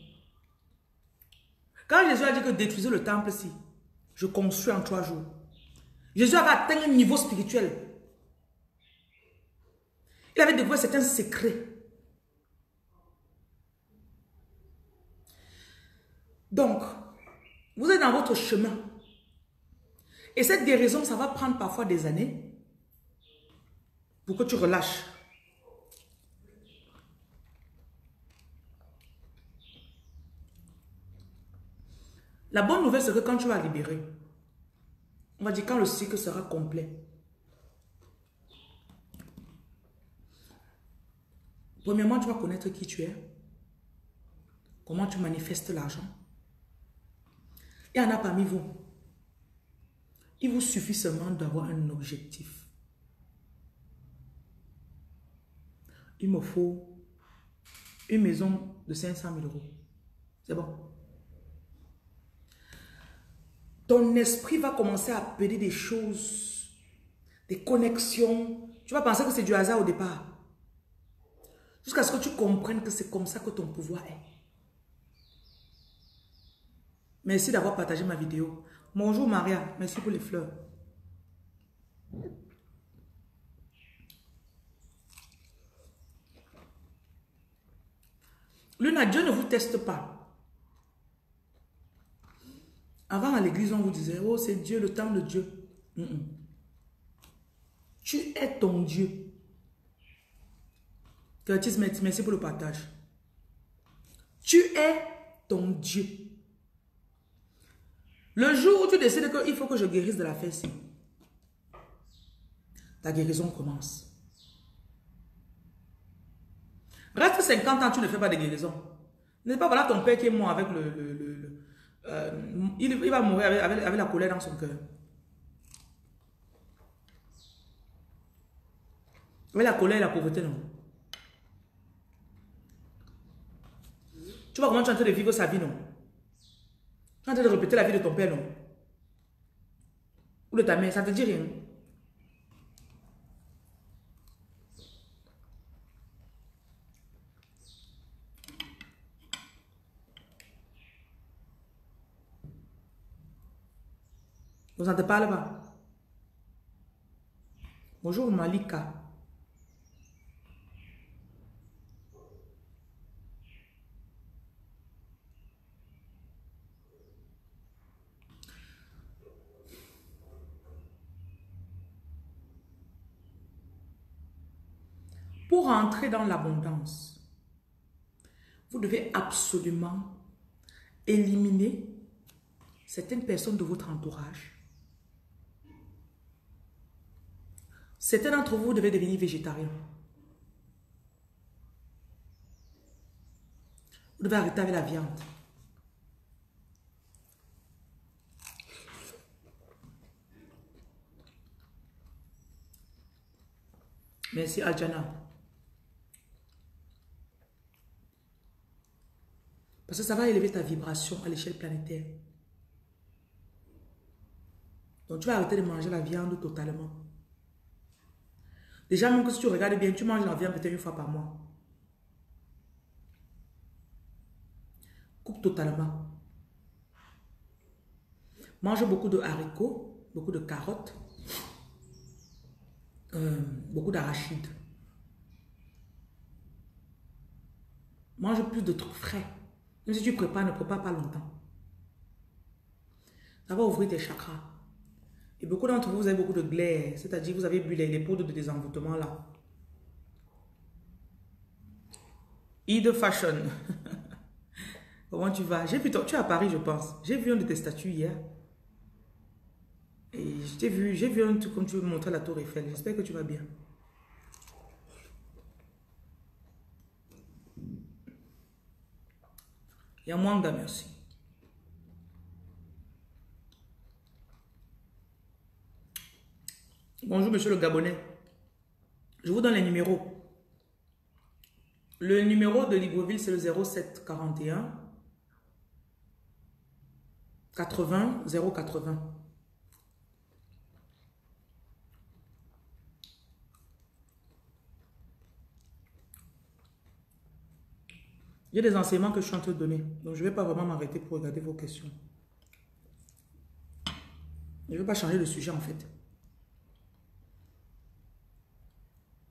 Quand Jésus a dit que détruisez le temple ici, je construis en 3 jours. Jésus avait atteint un niveau spirituel. Il avait découvert certains secrets. Donc, vous êtes dans votre chemin. Et cette guérison, ça va prendre parfois des années pour que tu relâches. La bonne nouvelle, c'est que quand tu vas libérer, on va dire quand le cycle sera complet. Premièrement, tu vas connaître qui tu es, comment tu manifestes l'argent. Il y en a parmi vous. Il vous suffit seulement d'avoir un objectif. Il me faut une maison de 500 000 €. C'est bon. Ton esprit va commencer à appeler des choses, des connexions. Tu vas penser que c'est du hasard au départ. Jusqu'à ce que tu comprennes que c'est comme ça que ton pouvoir est. Merci d'avoir partagé ma vidéo. Bonjour Maria, merci pour les fleurs. Luna, Dieu ne vous teste pas. Avant, à l'église, on vous disait, oh, c'est Dieu, le temps de Dieu. Tu es ton Dieu. Curtis, merci pour le partage. Tu es ton Dieu. Le jour où tu décides qu'il faut que je guérisse de la fesse, ta guérison commence. Reste 50 ans, tu ne fais pas de guérison. N'est pas voilà ton père qui est mort avec il va mourir avec la colère dans son cœur. Avec la colère et la pauvreté, non. Tu vois comment tu es en train de vivre sa vie, non? Tu es en train de répéter la vie de ton père, non? Ou de ta mère, ça ne te dit rien. Donc ça ne te parle pas. Bonjour Malika. Pour entrer dans l'abondance, vous devez absolument éliminer certaines personnes de votre entourage. Certains d'entre vous devaient devenir végétariens. Vous devez arrêter avec la viande. Merci Aljana. Parce que ça va élever ta vibration à l'échelle planétaire. Donc tu vas arrêter de manger la viande totalement. Déjà, même que si tu regardes bien, tu manges la viande peut-être 1 fois par mois. Coupe totalement. Mange beaucoup de haricots, beaucoup de carottes, beaucoup d'arachides. Mange plus de trucs frais. Même si tu prépares, ne prépare pas longtemps. Ça va ouvrir tes chakras. Et beaucoup d'entre vous, vous avez beaucoup de glaire, c'est-à-dire vous avez bu les pots de désenvoûtement là. Ide Fashion. Comment tu vas? J'ai vu toi, tu es à Paris, je pense. J'ai vu un de tes statues hier. Et j'ai vu un truc comme tu veux me montrer la tour Eiffel. J'espère que tu vas bien. Yamwanga, merci. Bonjour, monsieur le Gabonais. Je vous donne les numéros. Le numéro de Libreville, c'est le 07 41 80 080. Il y a des enseignements que je suis en train de donner. Donc, je ne vais pas vraiment m'arrêter pour regarder vos questions. Je ne vais pas changer de sujet, en fait.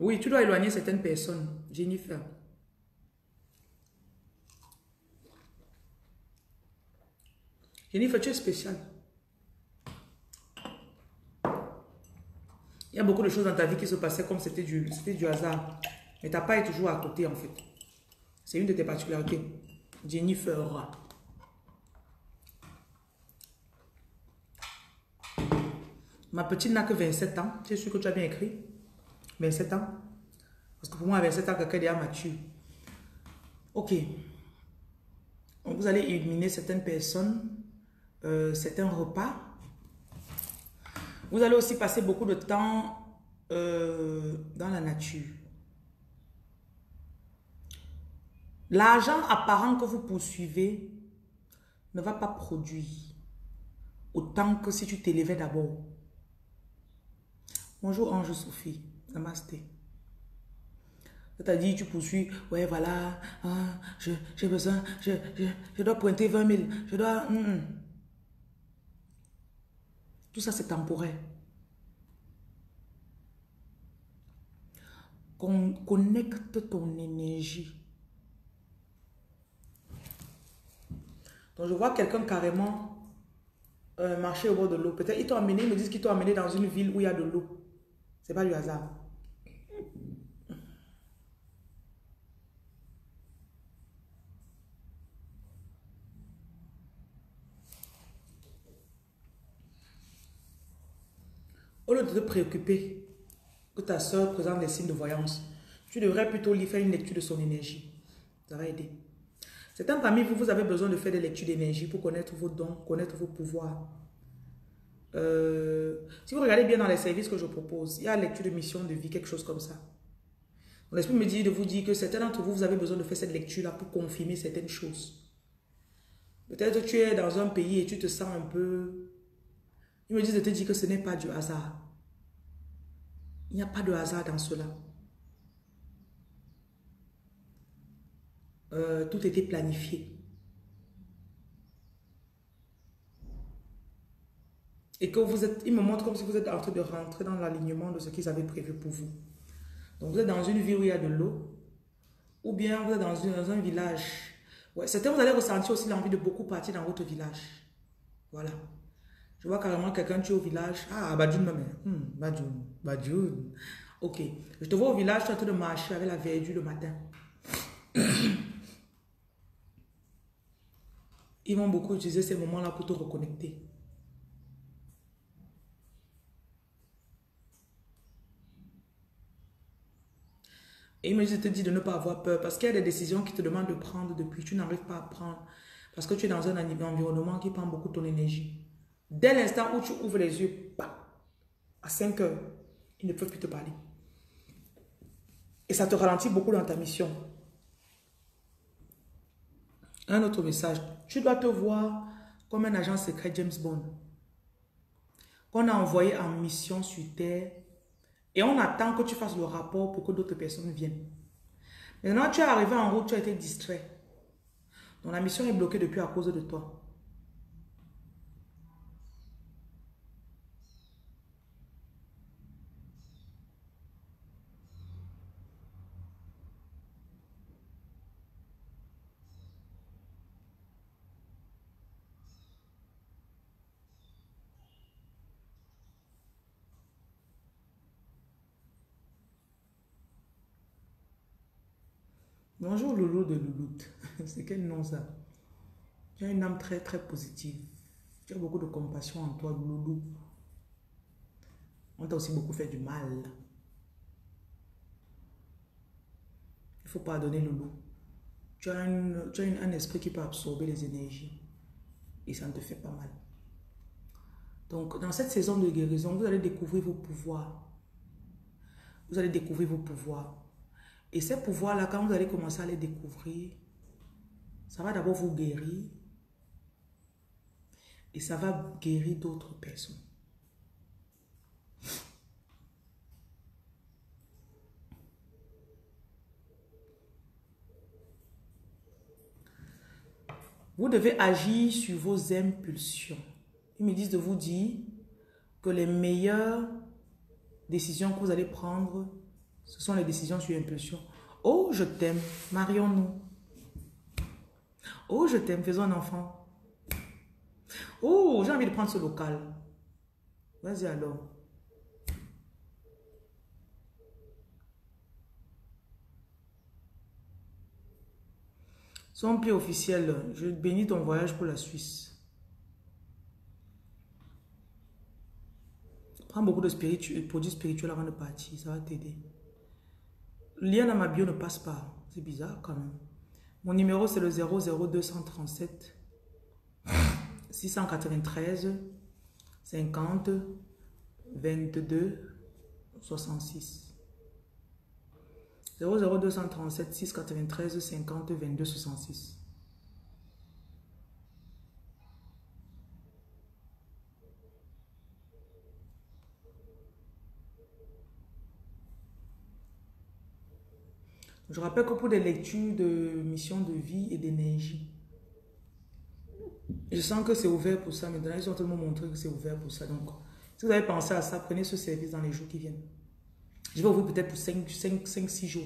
Oui, tu dois éloigner certaines personnes. Jennifer. Jennifer, tu es spéciale. Il y a beaucoup de choses dans ta vie qui se passaient comme c'était du hasard. Mais ta paille est toujours à côté, en fait. C'est une de tes particularités. Jennifer. Ma petite n'a que 27 ans. Tu es sûr que tu as bien écrit? 27 ans. Parce que pour moi, à 27 ans, quelqu'un est déjà mature. Ok. Donc, vous allez éliminer certaines personnes, certains repas. Vous allez aussi passer beaucoup de temps dans la nature. L'argent apparent que vous poursuivez ne va pas produire autant que si tu t'élevais d'abord. Bonjour Ange Sophie, namasté. C'est-à-dire tu poursuis, ouais voilà, ah, j'ai besoin, je dois pointer 20 000, je dois... Tout ça c'est temporaire. Connecte ton énergie. Donc, je vois quelqu'un carrément marcher au bord de l'eau. Peut-être ils t'ont amené, ils me disent qu'ils t'ont amené dans une ville où il y a de l'eau. C'est pas du hasard. Au lieu de te préoccuper que ta soeur présente des signes de voyance, tu devrais plutôt lui faire une lecture de son énergie. Ça va aider. Certains parmi vous, vous avez besoin de faire des lectures d'énergie pour connaître vos dons, connaître vos pouvoirs. Si vous regardez bien dans les services que je propose, il y a lecture de mission de vie, quelque chose comme ça. L'esprit me dit de vous dire que certains d'entre vous, vous avez besoin de faire cette lecture-là pour confirmer certaines choses. Peut-être tu es dans un pays et tu te sens un peu... Ils me disent de te dire que ce n'est pas du hasard. Il n'y a pas de hasard dans cela. Tout était planifié. Et que vous êtes, ils me montrent comme si vous êtes en train de rentrer dans l'alignement de ce qu'ils avaient prévu pour vous. Donc vous êtes dans une ville où il y a de l'eau, ou bien vous êtes dans un village. Ouais, certains vous allez ressentir aussi l'envie de beaucoup partir dans votre village. Voilà. Je vois carrément quelqu'un tu es au village. Ah, Badjuna, ma mère. Badjuna. Ok. Je te vois au village, tu es en train de marcher avec la verdure le matin. Ils vont beaucoup utiliser ces moments-là pour te reconnecter. Et je te dis de ne pas avoir peur parce qu'il y a des décisions qui te demandent de prendre depuis tu n'arrives pas à prendre parce que tu es dans un environnement qui prend beaucoup de ton énergie. Dès l'instant où tu ouvres les yeux, à 5 heures, ils ne peuvent plus te parler. Et ça te ralentit beaucoup dans ta mission. Un autre message. Tu dois te voir comme un agent secret James Bond qu'on a envoyé en mission sur Terre et on attend que tu fasses le rapport pour que d'autres personnes viennent. Maintenant, tu es arrivé en route, tu as été distrait. Donc, la mission est bloquée depuis à cause de toi. Bonjour Loulou de Louloute, c'est quel nom ça? Tu as une âme très très positive, tu as beaucoup de compassion en toi Loulou. On t'a aussi beaucoup fait du mal. Il faut pardonner Loulou. Tu as un esprit qui peut absorber les énergies et ça ne te fait pas mal. Donc dans cette saison de guérison, vous allez découvrir vos pouvoirs. vous allez découvrir vos pouvoirs. Et ces pouvoirs-là, quand vous allez commencer à les découvrir, ça va d'abord vous guérir. Et ça va guérir d'autres personnes. Vous devez agir sur vos impulsions. Ils me disent de vous dire que les meilleures décisions que vous allez prendre, ce sont les décisions sur impulsion. Oh, je t'aime, marions-nous. Oh, je t'aime, faisons un enfant. Oh, j'ai envie de prendre ce local. Vas-y alors. Son pied officiel, je bénis ton voyage pour la Suisse. Prends beaucoup de produits spirituels avant de partir, ça va t'aider. Le lien dans ma bio ne passe pas, c'est bizarre quand même. Mon numéro c'est le 00237 693 50 22 66. 00237 693 50 22 66. Je rappelle que pour des lectures de mission de vie et d'énergie, je sens que c'est ouvert pour ça. Maintenant, ils sont tellement montré que c'est ouvert pour ça. Donc, si vous avez pensé à ça, prenez ce service dans les jours qui viennent. Je vais ouvrir peut-être pour 5-6 jours.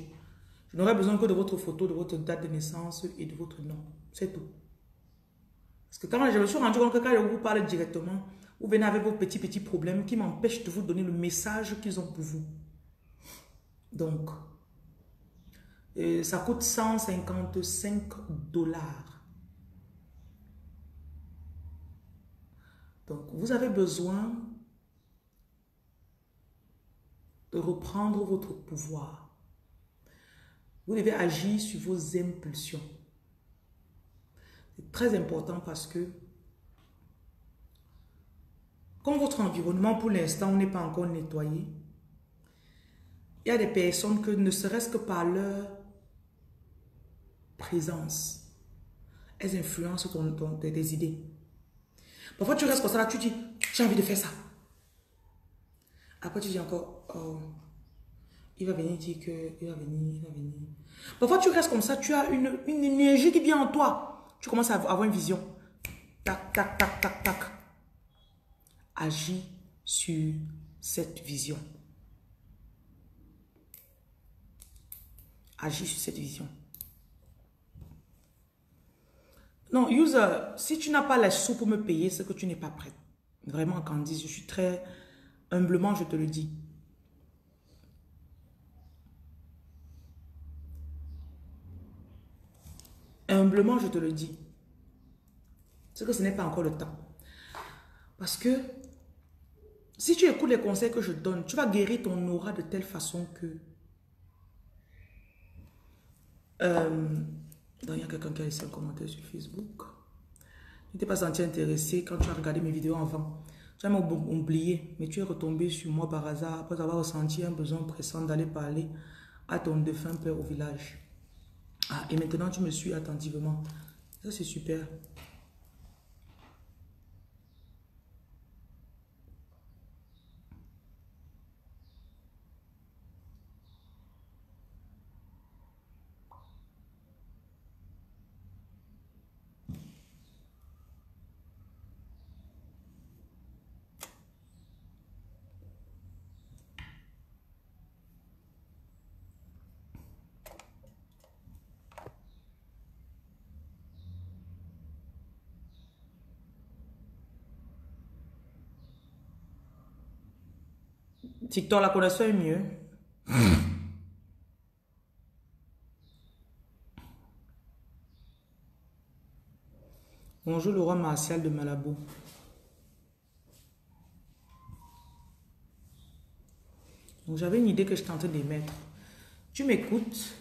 Je n'aurai besoin que de votre photo, de votre date de naissance et de votre nom. C'est tout. Parce que quand je me suis rendu compte que quand je vous parle directement, vous venez avec vos petits problèmes qui m'empêchent de vous donner le message qu'ils ont pour vous. Donc, ça coûte 155 $. Donc, vous avez besoin de reprendre votre pouvoir. Vous devez agir sur vos impulsions. C'est très important parce que comme votre environnement pour l'instant n'est pas encore nettoyé, il y a des personnes que ne serait-ce que par leur présence, elles influencent tes idées. Parfois tu restes comme ça là, tu dis j'ai envie de faire ça. Après tu dis encore, oh, il va venir dire que, il va venir. Parfois tu restes comme ça, tu as une énergie qui vient en toi. Tu commences à avoir une vision. Tac, tac, tac, tac, tac. Agis sur cette vision. Agis sur cette vision. Non, user, si tu n'as pas la soupe pour me payer, c'est que tu n'es pas prête. Vraiment, Candice, je suis très... humblement, je te le dis. Humblement, je te le dis. C'est que ce n'est pas encore le temps. Parce que si tu écoutes les conseils que je donne, tu vas guérir ton aura de telle façon que... il y a quelqu'un qui a laissé un commentaire sur Facebook. Tu ne t'es pas senti intéressé quand tu as regardé mes vidéos avant. Tu as même oublié, mais tu es retombé sur moi par hasard après avoir ressenti un besoin pressant d'aller parler à ton défunt père au village. Ah, et maintenant tu me suis attentivement. Ça c'est super. TikTok, la connexion est mieux. Bonjour le roi martial de Malabo. Donc j'avais une idée que je tentais d'émettre. Tu m'écoutes.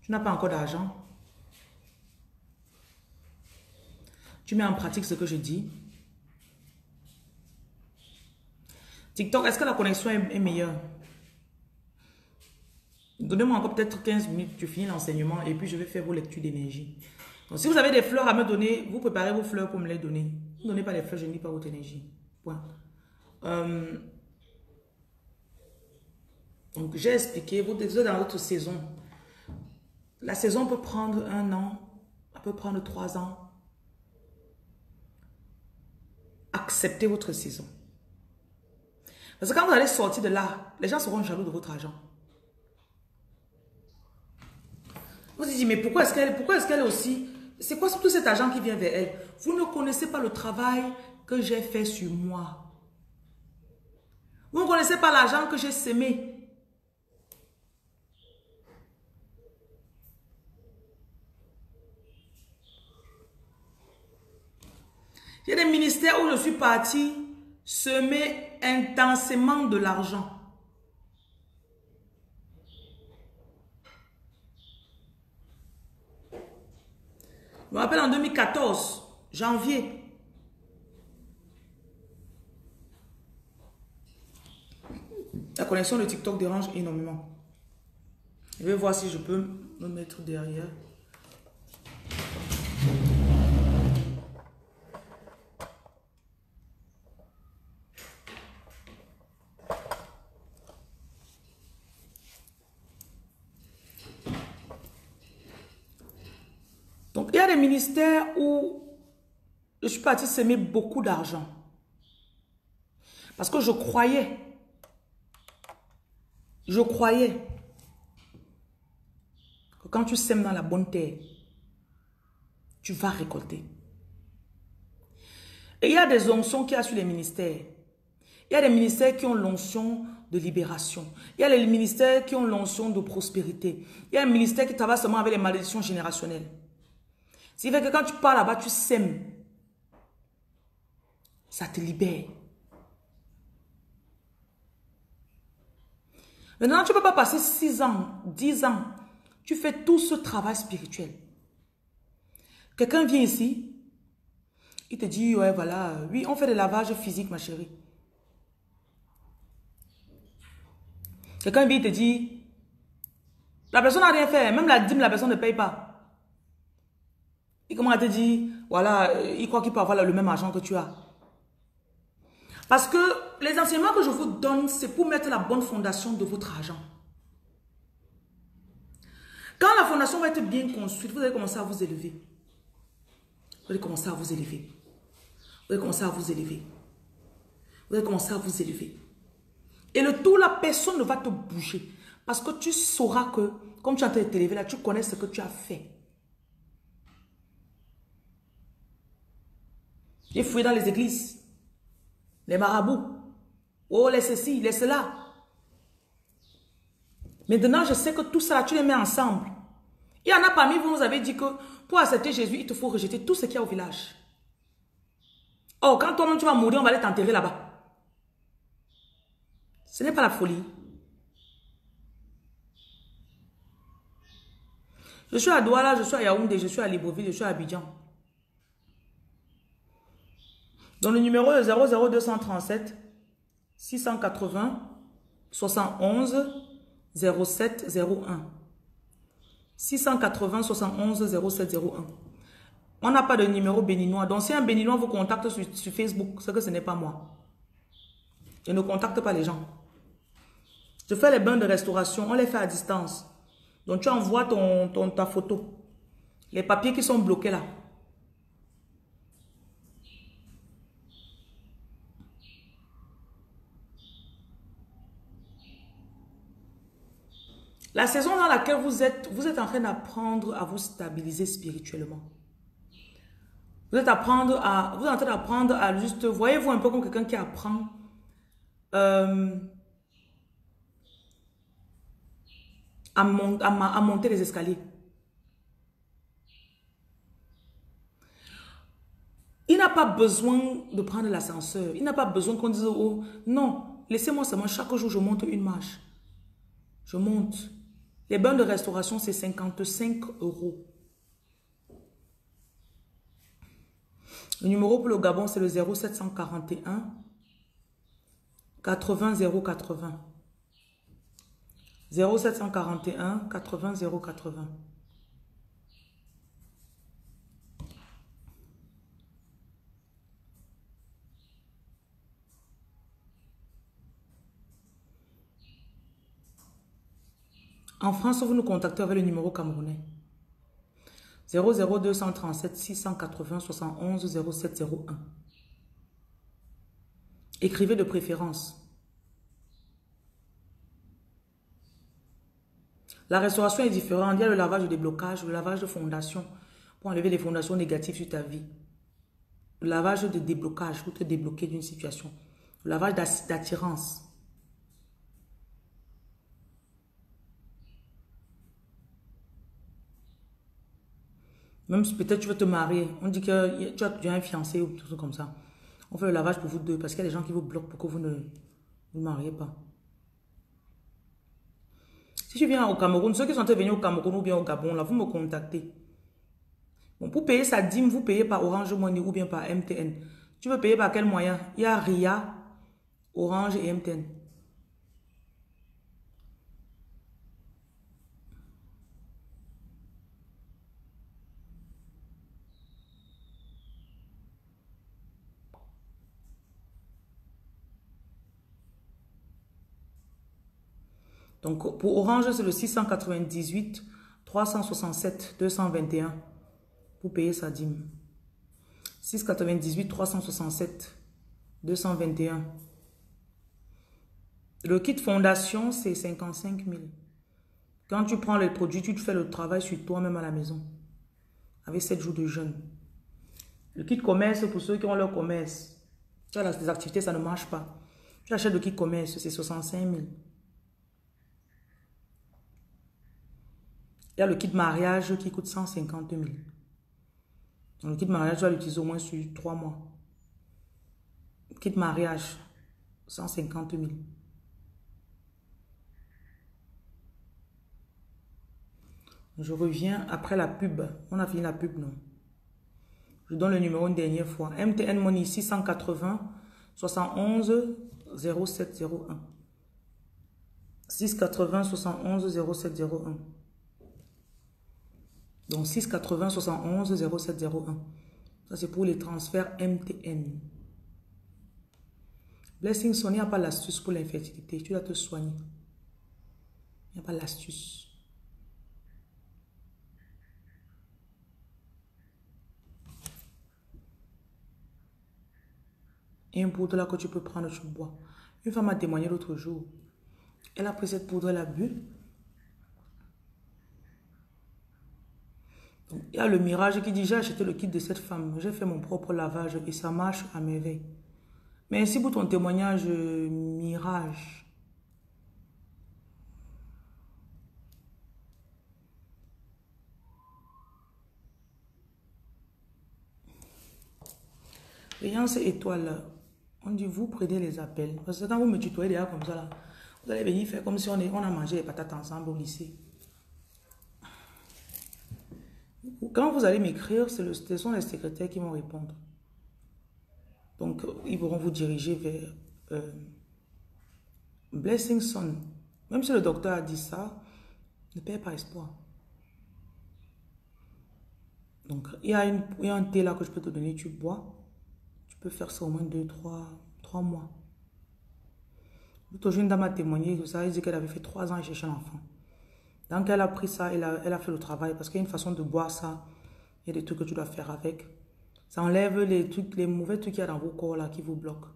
Tu n'as pas encore d'argent. Tu mets en pratique ce que je dis. TikTok, est-ce que la connexion est meilleure? Donnez-moi encore peut-être 15 minutes, je finis l'enseignement et puis je vais faire vos lectures d'énergie. Donc si vous avez des fleurs à me donner, vous préparez vos fleurs pour me les donner. Ne donnez pas les fleurs, je ne dis pas votre énergie. Point. Donc j'ai expliqué, vous êtes dans votre saison. La saison peut prendre 1 an, elle peut prendre 3 ans. Acceptez votre saison. Parce que quand vous allez sortir de là, les gens seront jaloux de votre argent. Vous vous dites, mais pourquoi est-ce qu'elle est aussi... C'est quoi tout cet argent qui vient vers elle? Vous ne connaissez pas le travail que j'ai fait sur moi. Vous ne connaissez pas l'argent que j'ai semé. J'ai des ministères où je suis partie semer intensément de l'argent. Je me rappelle en 2014, janvier. La connexion de TikTok dérange énormément. Je vais voir si je peux me mettre derrière. Donc, il y a des ministères où je suis partie semer beaucoup d'argent. Parce que je croyais. Je croyais que quand tu sèmes dans la bonne terre, tu vas récolter. Et il y a des onctions qu'il y a sur les ministères. Il y a des ministères qui ont l'onction de libération. Il y a les ministères qui ont l'onction de prospérité. Il y a un ministère qui travaille seulement avec les malédictions générationnelles. C'est vrai que quand tu pars là-bas, tu sèmes. Ça te libère. Maintenant, tu ne peux pas passer 6 ans, 10 ans. Tu fais tout ce travail spirituel. Quelqu'un vient ici, il te dit, ouais, voilà, oui, on fait des lavages physiques, ma chérie. Quelqu'un vient, il te dit, la personne n'a rien fait, même la dîme, la personne ne paye pas. Il commence à te dire, voilà, il croit qu'il peut avoir le même argent que tu as. Parce que les enseignements que je vous donne, c'est pour mettre la bonne fondation de votre argent. Quand la fondation va être bien construite, vous allez commencer à vous élever. Vous allez commencer à vous élever. Vous allez commencer à vous élever. Vous allez commencer à vous élever. Et le tout, la personne ne va te bouger. Parce que tu sauras que, comme tu es en train de t'élever là, tu connais ce que tu as fait. J'ai fouillé dans les églises, les marabouts, oh, les ceci, les cela. Maintenant, je sais que tout ça, tu les mets ensemble. Il y en a parmi vous, vous avez dit que pour accepter Jésus, il te faut rejeter tout ce qu'il y a au village. Oh, quand toi-même tu vas mourir, on va aller t'enterrer là-bas. Ce n'est pas la folie. Je suis à Douala, je suis à Yaoundé, je suis à Libreville, je suis à Abidjan. Dans le numéro 00237 680 71 0701. 680 71 0701. On n'a pas de numéro béninois. Donc si un béninois vous contacte sur Facebook, c'est que ce n'est pas moi. Je ne contacte pas les gens. Je fais les bains de restauration, on les fait à distance. Donc tu envoies ta photo. Les papiers qui sont bloqués là. La saison dans laquelle vous êtes en train d'apprendre à vous stabiliser spirituellement. Vous êtes en train d'apprendre à juste... Voyez-vous un peu comme quelqu'un qui apprend. À monter les escaliers. Il n'a pas besoin de prendre l'ascenseur. Il n'a pas besoin qu'on dise, oh, non, laissez-moi seulement, chaque jour je monte une marche. Je monte. Les bains de restauration, c'est 55 €. Le numéro pour le Gabon, c'est le 0741 80 080. 0741 80 080. En France, vous nous contactez avec le numéro camerounais 00237 680 71 0701. Écrivez de préférence. La restauration est différente. Il y a le lavage de déblocage, le lavage de fondation pour enlever les fondations négatives sur ta vie. Le lavage de déblocage pour te débloquer d'une situation. Le lavage d'attirance. Même si peut-être tu veux te marier, on dit que tu as un fiancé ou tout comme ça. On fait le lavage pour vous deux parce qu'il y a des gens qui vous bloquent pour que vous ne vous mariez pas. Si je viens au Cameroun, ceux qui sont venus au Cameroun ou bien au Gabon, là, vous me contactez. Bon, pour payer sa dîme, vous payez par Orange Money ou bien par MTN. Tu veux payer par quel moyen? Il y a RIA, Orange et MTN. Donc, pour Orange, c'est le 698 367 221 pour payer sa dîme. 698 367 221. Le kit fondation, c'est 55 000. Quand tu prends les produits, tu te fais le travail sur toi-même à la maison. Avec 7 jours de jeûne. Le kit commerce, pour ceux qui ont leur commerce. Tu as des activités, ça ne marche pas. Tu achètes le kit commerce, c'est 65 000. Il y a le kit mariage qui coûte 150 000. Donc, le kit mariage, tu vas l'utiliser au moins sur 3 mois. Le kit mariage, 150 000. Je reviens après la pub. On a fini la pub, non? Je donne le numéro une dernière fois. MTN Money 680 71 0701. 680 71 0701. Donc 680 71 0701. Ça c'est pour les transferts MTN. Blessing Sony n'a pas l'astuce pour l'infertilité. Tu dois te soigner. Il n'y a pas l'astuce. Il y a une poudre là que tu peux prendre, tu bois. Une femme a témoigné l'autre jour. Elle a pris cette poudre, elle a bu. Il y a le mirage qui dit, j'ai acheté le kit de cette femme, j'ai fait mon propre lavage et ça marche à merveille. Merci pour ton témoignage, mirage. Beyoncé et étoile, on dit, vous prenez les appels. Parce que quand vous me tutoyez déjà comme ça, là, vous allez venir faire comme si on a mangé les patates ensemble au lycée. Quand vous allez m'écrire, ce sont les secrétaires qui vont répondre. Donc, ils pourront vous diriger vers Blessing Son. Même si le docteur a dit ça, ne perd pas espoir. Donc, il y a un thé là que je peux te donner, tu bois. Tu peux faire ça au moins 2, 3 mois. L'autre jeune dame a témoigné de ça, elle dit qu'elle avait fait 3 ans et cherchait l'enfant. Donc, elle a pris ça, elle a fait le travail. Parce qu'il y a une façon de boire ça. Il y a des trucs que tu dois faire avec. Ça enlève les mauvais trucs qu'il y a dans vos corps là qui vous bloquent.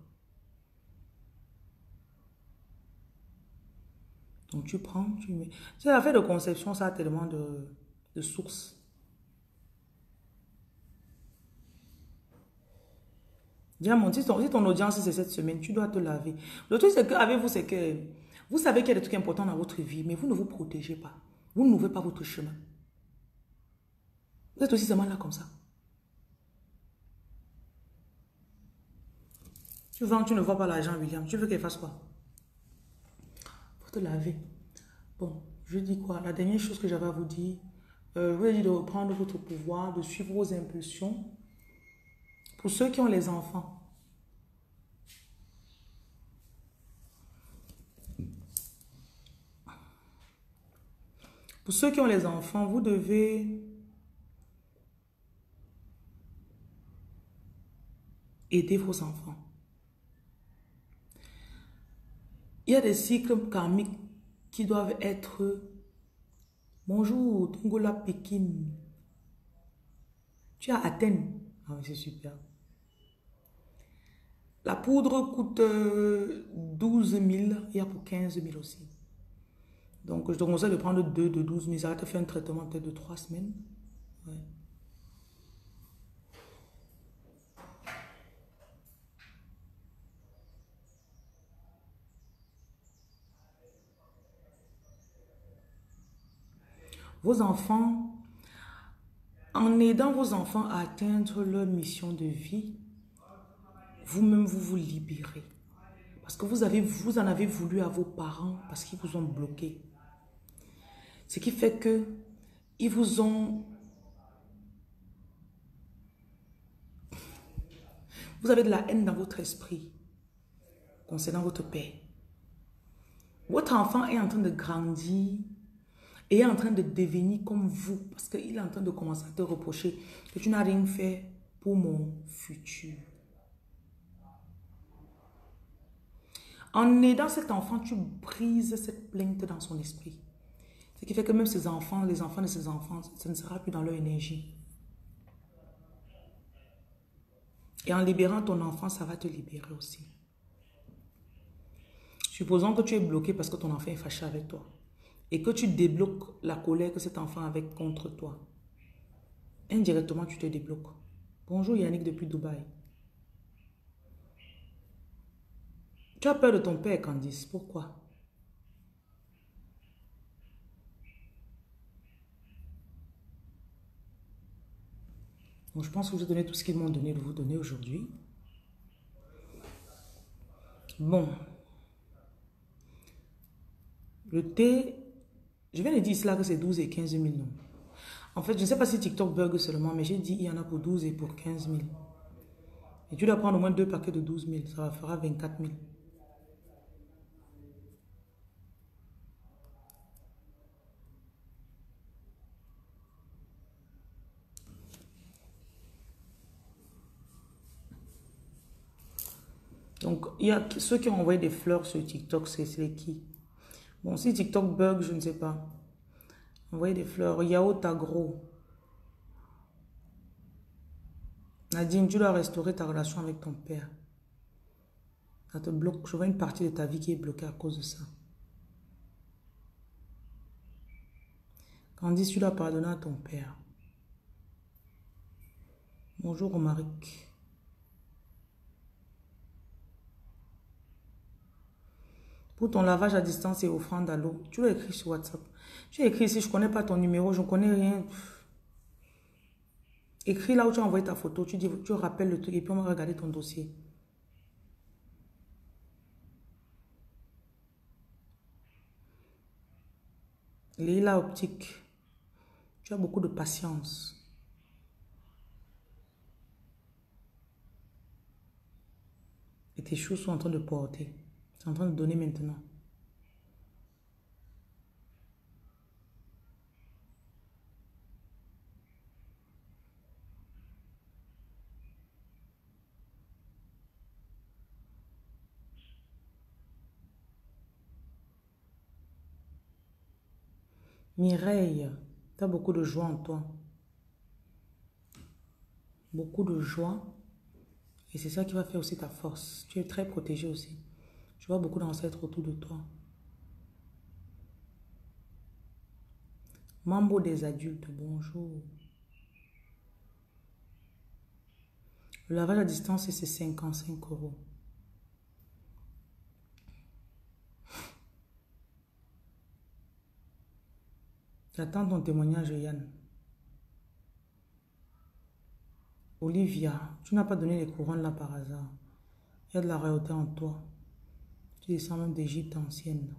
Donc, tu prends, tu mets. C'est l'affaire de conception, ça a tellement de sources. Diamant, si ton audience c'est cette semaine, tu dois te laver. Le truc, c'est que, avec vous, c'est que... Vous savez qu'il y a des trucs importants dans votre vie, mais vous ne vous protégez pas. Vous n'ouvrez pas votre chemin. Vous êtes aussi seulement là comme ça. Tu vends, tu ne vois pas l'argent, William. Tu veux qu'elle fasse quoi? Pour te laver. Bon, je dis quoi? La dernière chose que j'avais à vous dire, je vous ai dit de reprendre votre pouvoir, de suivre vos impulsions. Pour ceux qui ont les enfants, Pour ceux qui ont les enfants, vous devez aider vos enfants. Il y a des cycles karmiques qui doivent être... Bonjour, Tongola Pékin. Tu es à Athènes. Ah oui, c'est super. La poudre coûte 12 000. Il y a pour 15 000 aussi. Donc, je te conseille de prendre deux de 12 000. Ça va te faire un traitement peut-être de 3 semaines. Ouais. Vos enfants, en aidant vos enfants à atteindre leur mission de vie, vous-même, vous vous libérez. Parce que vous en avez voulu à vos parents parce qu'ils vous ont bloqué. Ce qui fait que ils vous ont... Vous avez de la haine dans votre esprit concernant votre père. Votre enfant est en train de grandir et est en train de devenir comme vous. Parce qu'il est en train de commencer à te reprocher que tu n'as rien fait pour mon futur. En aidant cet enfant, tu brises cette plainte dans son esprit. Ce qui fait que même ses enfants, les enfants de ses enfants, ça ne sera plus dans leur énergie. Et en libérant ton enfant, ça va te libérer aussi. Supposons que tu es bloqué parce que ton enfant est fâché avec toi. Et que tu débloques la colère que cet enfant avait contre toi. Indirectement, tu te débloques. Bonjour Yannick depuis Dubaï. Tu as peur de ton père, Candice. Pourquoi? Donc, je pense que je vais donner tout ce qu'ils m'ont donné de vous donner aujourd'hui. Bon. Le thé... Je viens de dire cela que c'est 12 et 15 000 non. En fait, je ne sais pas si TikTok bug seulement, mais j'ai dit il y en a pour 12 et pour 15 000. Et tu dois prendre au moins deux paquets de 12 000. Ça fera 24 000. Donc, il y a ceux qui ont envoyé des fleurs sur TikTok, c'est qui? Bon, si TikTok bug, je ne sais pas. Envoyez des fleurs. Yaourt agro. Nadine, tu dois restaurer ta relation avec ton père. Ça te bloque. Je vois une partie de ta vie qui est bloquée à cause de ça. Candice, tu dois pardonner à ton père. Bonjour, Romaric. Pour ton lavage à distance et offrande à l'eau, tu l'as écrit sur WhatsApp. Tu as écrit ici, je ne connais pas ton numéro, je ne connais rien. Écris là où tu as envoyé ta photo, tu rappelles le truc et puis on va regarder ton dossier. Léla Optique, tu as beaucoup de patience. Et tes choses sont en train de porter. C'est en train de donner maintenant. Mireille, tu as beaucoup de joie en toi. Beaucoup de joie. Et c'est ça qui va faire aussi ta force. Tu es très protégée aussi. Je vois beaucoup d'ancêtres autour de toi. Mambo des adultes, bonjour. Le lavage à distance, c'est 55 €. J'attends ton témoignage, Yann. Olivia, tu n'as pas donné les couronnes là par hasard. Il y a de la royauté en toi. Tu descends même d'Égypte ancienne.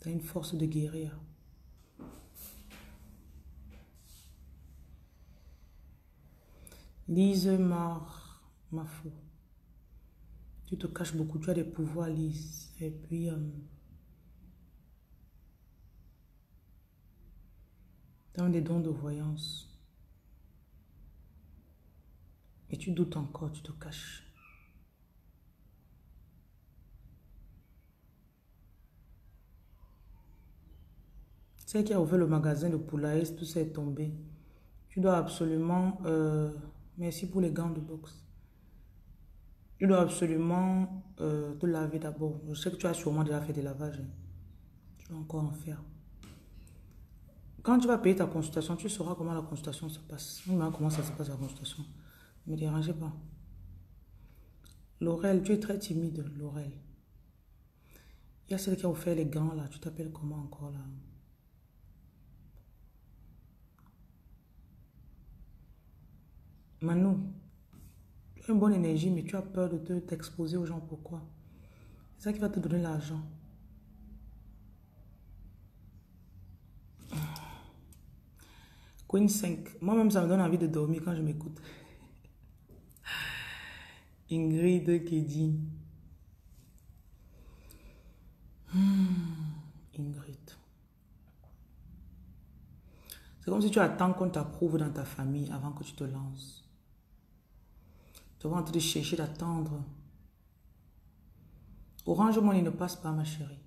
Tu as une force de guérir. Lise Mafou. Tu te caches beaucoup. Tu as des pouvoirs, Lise. Et puis, un des dons de voyance. Et tu doutes encore, tu te caches. Celle qui a ouvert le magasin de Poulaïs, tout ça est tombé. Tu dois absolument... merci pour les gants de boxe. Tu dois absolument te laver d'abord. Je sais que tu as sûrement déjà fait des lavages. Tu vas encore en faire. Quand tu vas payer ta consultation, tu sauras comment la consultation se passe. On verra comment ça se passe la consultation. Ne me dérangez pas. Laurel, tu es très timide, Laurel. Il y a celle qui a offert les gants là. Tu t'appelles comment encore là? Manou, tu as une bonne énergie, mais tu as peur de t'exposer aux gens. Pourquoi? C'est ça qui va te donner l'argent. Queen 5. Moi-même, ça me donne envie de dormir quand je m'écoute. Ingrid qui dit... Ingrid. C'est comme si tu attends qu'on t'approuve dans ta famille avant que tu te lances. Tu vas en train de chercher, d'attendre. Orange Money ne passe pas, ma chérie.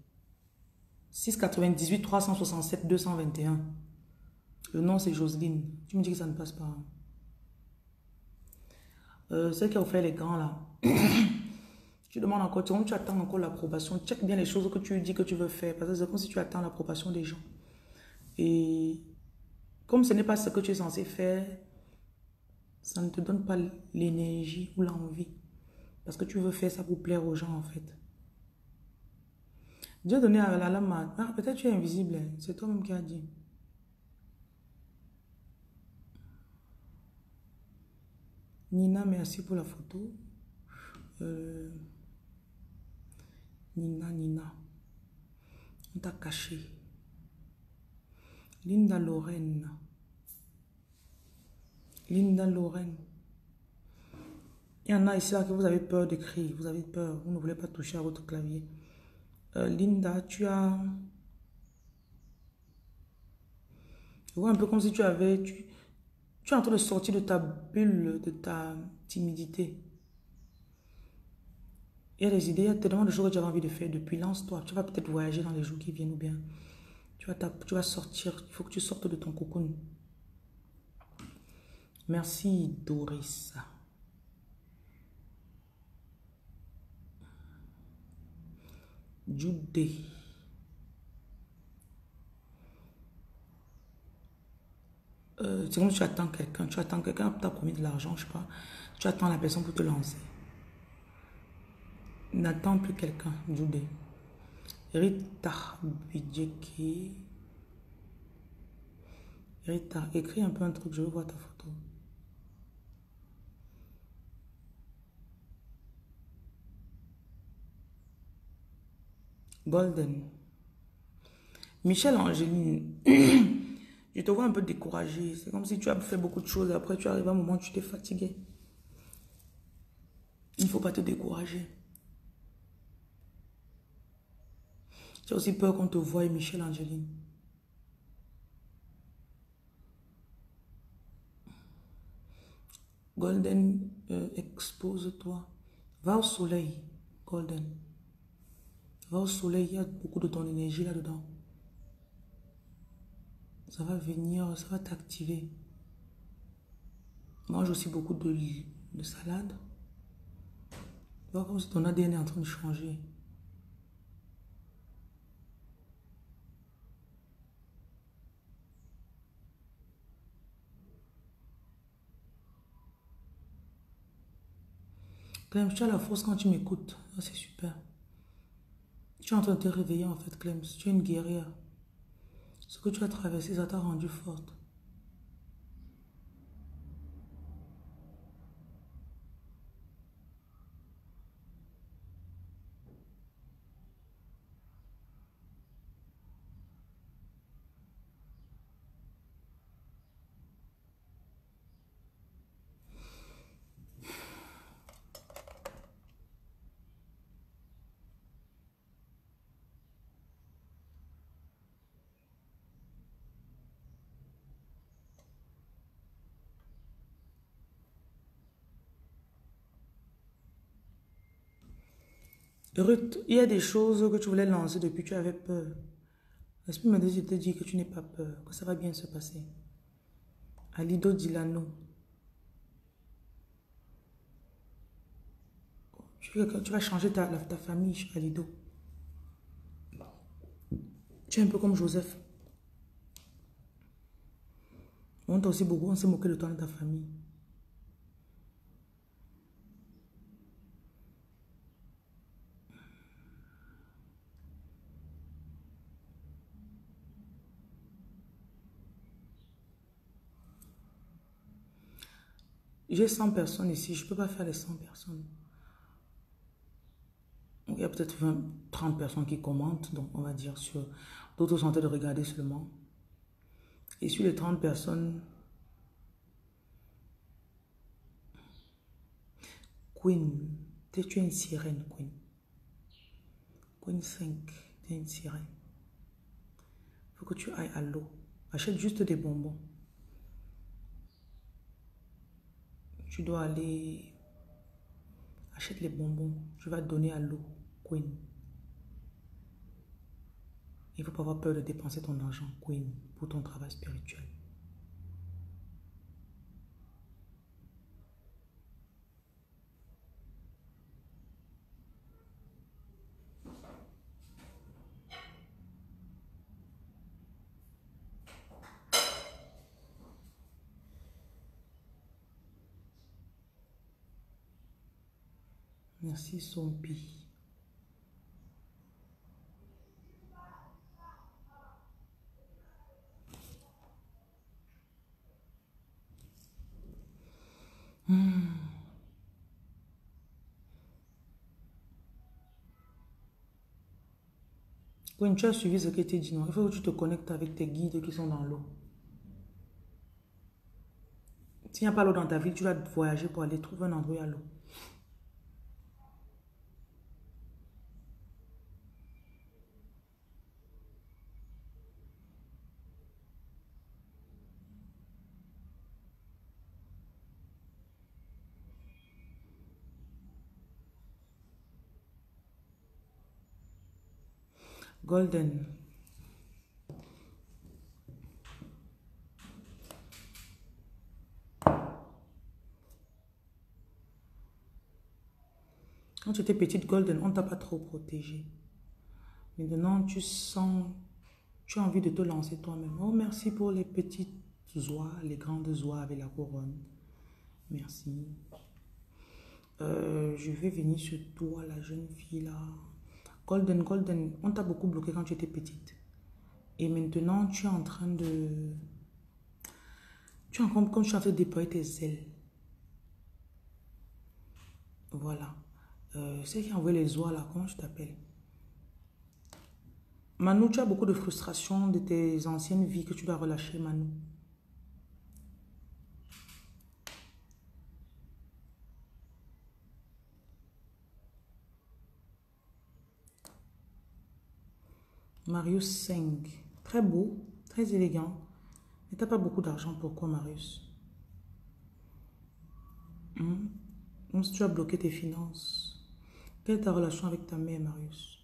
698 367 221. Le nom, c'est Jocelyne. Tu me dis que ça ne passe pas. Ceux qui ont fait les gants, là. Tu demandes encore, tu attends encore l'approbation. Check bien les choses que tu dis que tu veux faire. Parce que c'est comme si tu attends l'approbation des gens. Et comme ce n'est pas ce que tu es censé faire, ça ne te donne pas l'énergie ou l'envie. Parce que tu veux faire ça pour plaire aux gens, en fait. Dieu donnait à la lame. Ah, peut-être tu es invisible. C'est toi-même qui as dit. Nina, merci pour la photo. Nina. On t'a caché. Linda Lorraine. Il y en a ici là que vous avez peur d'écrire. Vous avez peur. Vous ne voulez pas toucher à votre clavier. Linda, tu as... Tu vois un peu comme si tu avais... Tu es en train de sortir de ta bulle, de ta timidité. Il y a des idées, il y a tellement de choses que tu avais envie de faire depuis. Lance-toi, tu vas peut-être voyager dans les jours qui viennent ou bien. Tu vas sortir, il faut que tu sortes de ton cocoon. Merci Doris. Jude. C'est comme tu attends quelqu'un t'a promis de l'argent, je sais pas. Tu attends la personne pour te lancer. N'attends plus quelqu'un, Jude. Rita, écris un peu un truc, je veux voir ta photo. Golden. Michel Angéline. Je te vois un peu découragée. C'est comme si tu as fait beaucoup de choses. Après, tu arrives à un moment où tu t'es fatigué. Il ne faut pas te décourager. Tu as aussi peur qu'on te voie, Michel Angéline. Golden, expose-toi. Va au soleil, Golden. Va au soleil, il y a beaucoup de ton énergie là-dedans. Ça va venir, ça va t'activer. Mange aussi beaucoup de salade. Tu vois comme si ton ADN est en train de changer. Clem, tu as la force quand tu m'écoutes. Oh, c'est super. Tu es en train de te réveiller en fait, Clem. Tu es une guerrière. Ce que tu as traversé, ça t'a rendue forte. Ruth, il y a des choses que tu voulais lancer depuis que tu avais peur. L'esprit m'a dit te dire que tu n'es pas peur, que ça va bien se passer. Alido dit là non. Tu vas changer ta famille, Alido. Tu es un peu comme Joseph. On t'a aussi beaucoup, on s'est moqué de toi dans ta famille. J'ai 100 personnes ici, je ne peux pas faire les 100 personnes. Il y a peut-être 20, 30 personnes qui commentent, donc on va dire sur... D'autres sont en train de regarder seulement. Et sur les 30 personnes... Queen, tu es une sirène, Queen. Queen 5, tu es une sirène. Il faut que tu ailles à l'eau. Achète juste des bonbons. Tu dois aller... Achète les bonbons. Tu vas donner à l'eau, Queen. Il ne faut pas avoir peur de dépenser ton argent, Queen, pour ton travail spirituel. Merci, Sophie. Quand tu as suivi ce qui était dit, non, il faut que tu te connectes avec tes guides qui sont dans l'eau. S'il n'y a pas l'eau dans ta ville, tu dois voyager pour aller trouver un endroit à l'eau. Golden. Quand tu étais petite Golden, on ne t'a pas trop protégée. Maintenant, tu sens, tu as envie de te lancer toi-même. Oh, merci pour les petites oies, les grandes oies avec la couronne. Merci. Je vais venir sur toi, la jeune fille là. Golden, Golden, on t'a beaucoup bloqué quand tu étais petite. Et maintenant, tu es en train de... Tu es en train de déployer tes ailes. Voilà. Celle qui envoie les oies, là, comment je t'appelle? Manou, tu as beaucoup de frustration de tes anciennes vies que tu dois relâcher, Manou. Marius 5. Très beau, très élégant. Mais t'as pas beaucoup d'argent. Pourquoi, Marius? Tu as bloqué tes finances. Quelle est ta relation avec ta mère, Marius?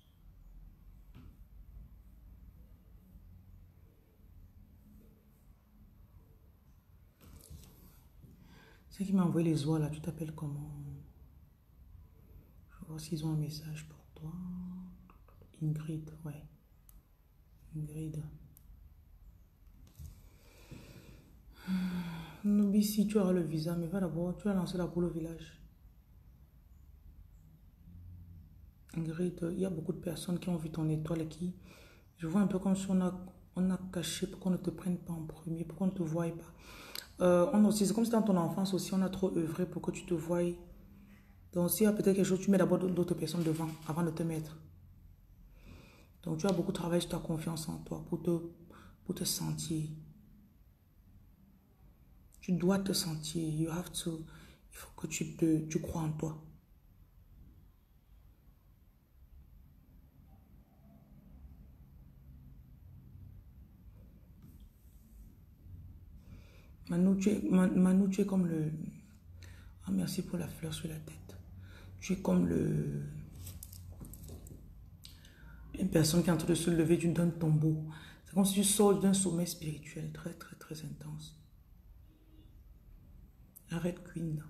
Ceux qui m'ont envoyé les oies, là, tu t'appelles comment? Je vois s'ils ont un message pour toi. Ingrid, ouais. Ingrid. N'oublie si tu auras le visa, mais va d'abord, tu as lancé la boule au village. Ingrid, il y a beaucoup de personnes qui ont vu ton étoile et qui... Je vois un peu comme si on a caché pour qu'on ne te prenne pas en premier, pour qu'on ne te voie pas. C'est comme si dans ton enfance aussi, on a trop œuvré pour que tu te voies. Donc s'il y a peut-être quelque chose, tu mets d'abord d'autres personnes devant, avant de te mettre. Donc, tu as beaucoup travaillé sur ta confiance en toi pour te sentir. Tu dois te sentir. You have to, il faut que tu crois en toi. Manou, tu es comme le... Ah, merci pour la fleur sur la tête. Tu es comme le... une personne qui est en train de se lever d'un tombeau. C'est comme si tu sors d'un sommeil spirituel très, très, très intense. Arrête Queen.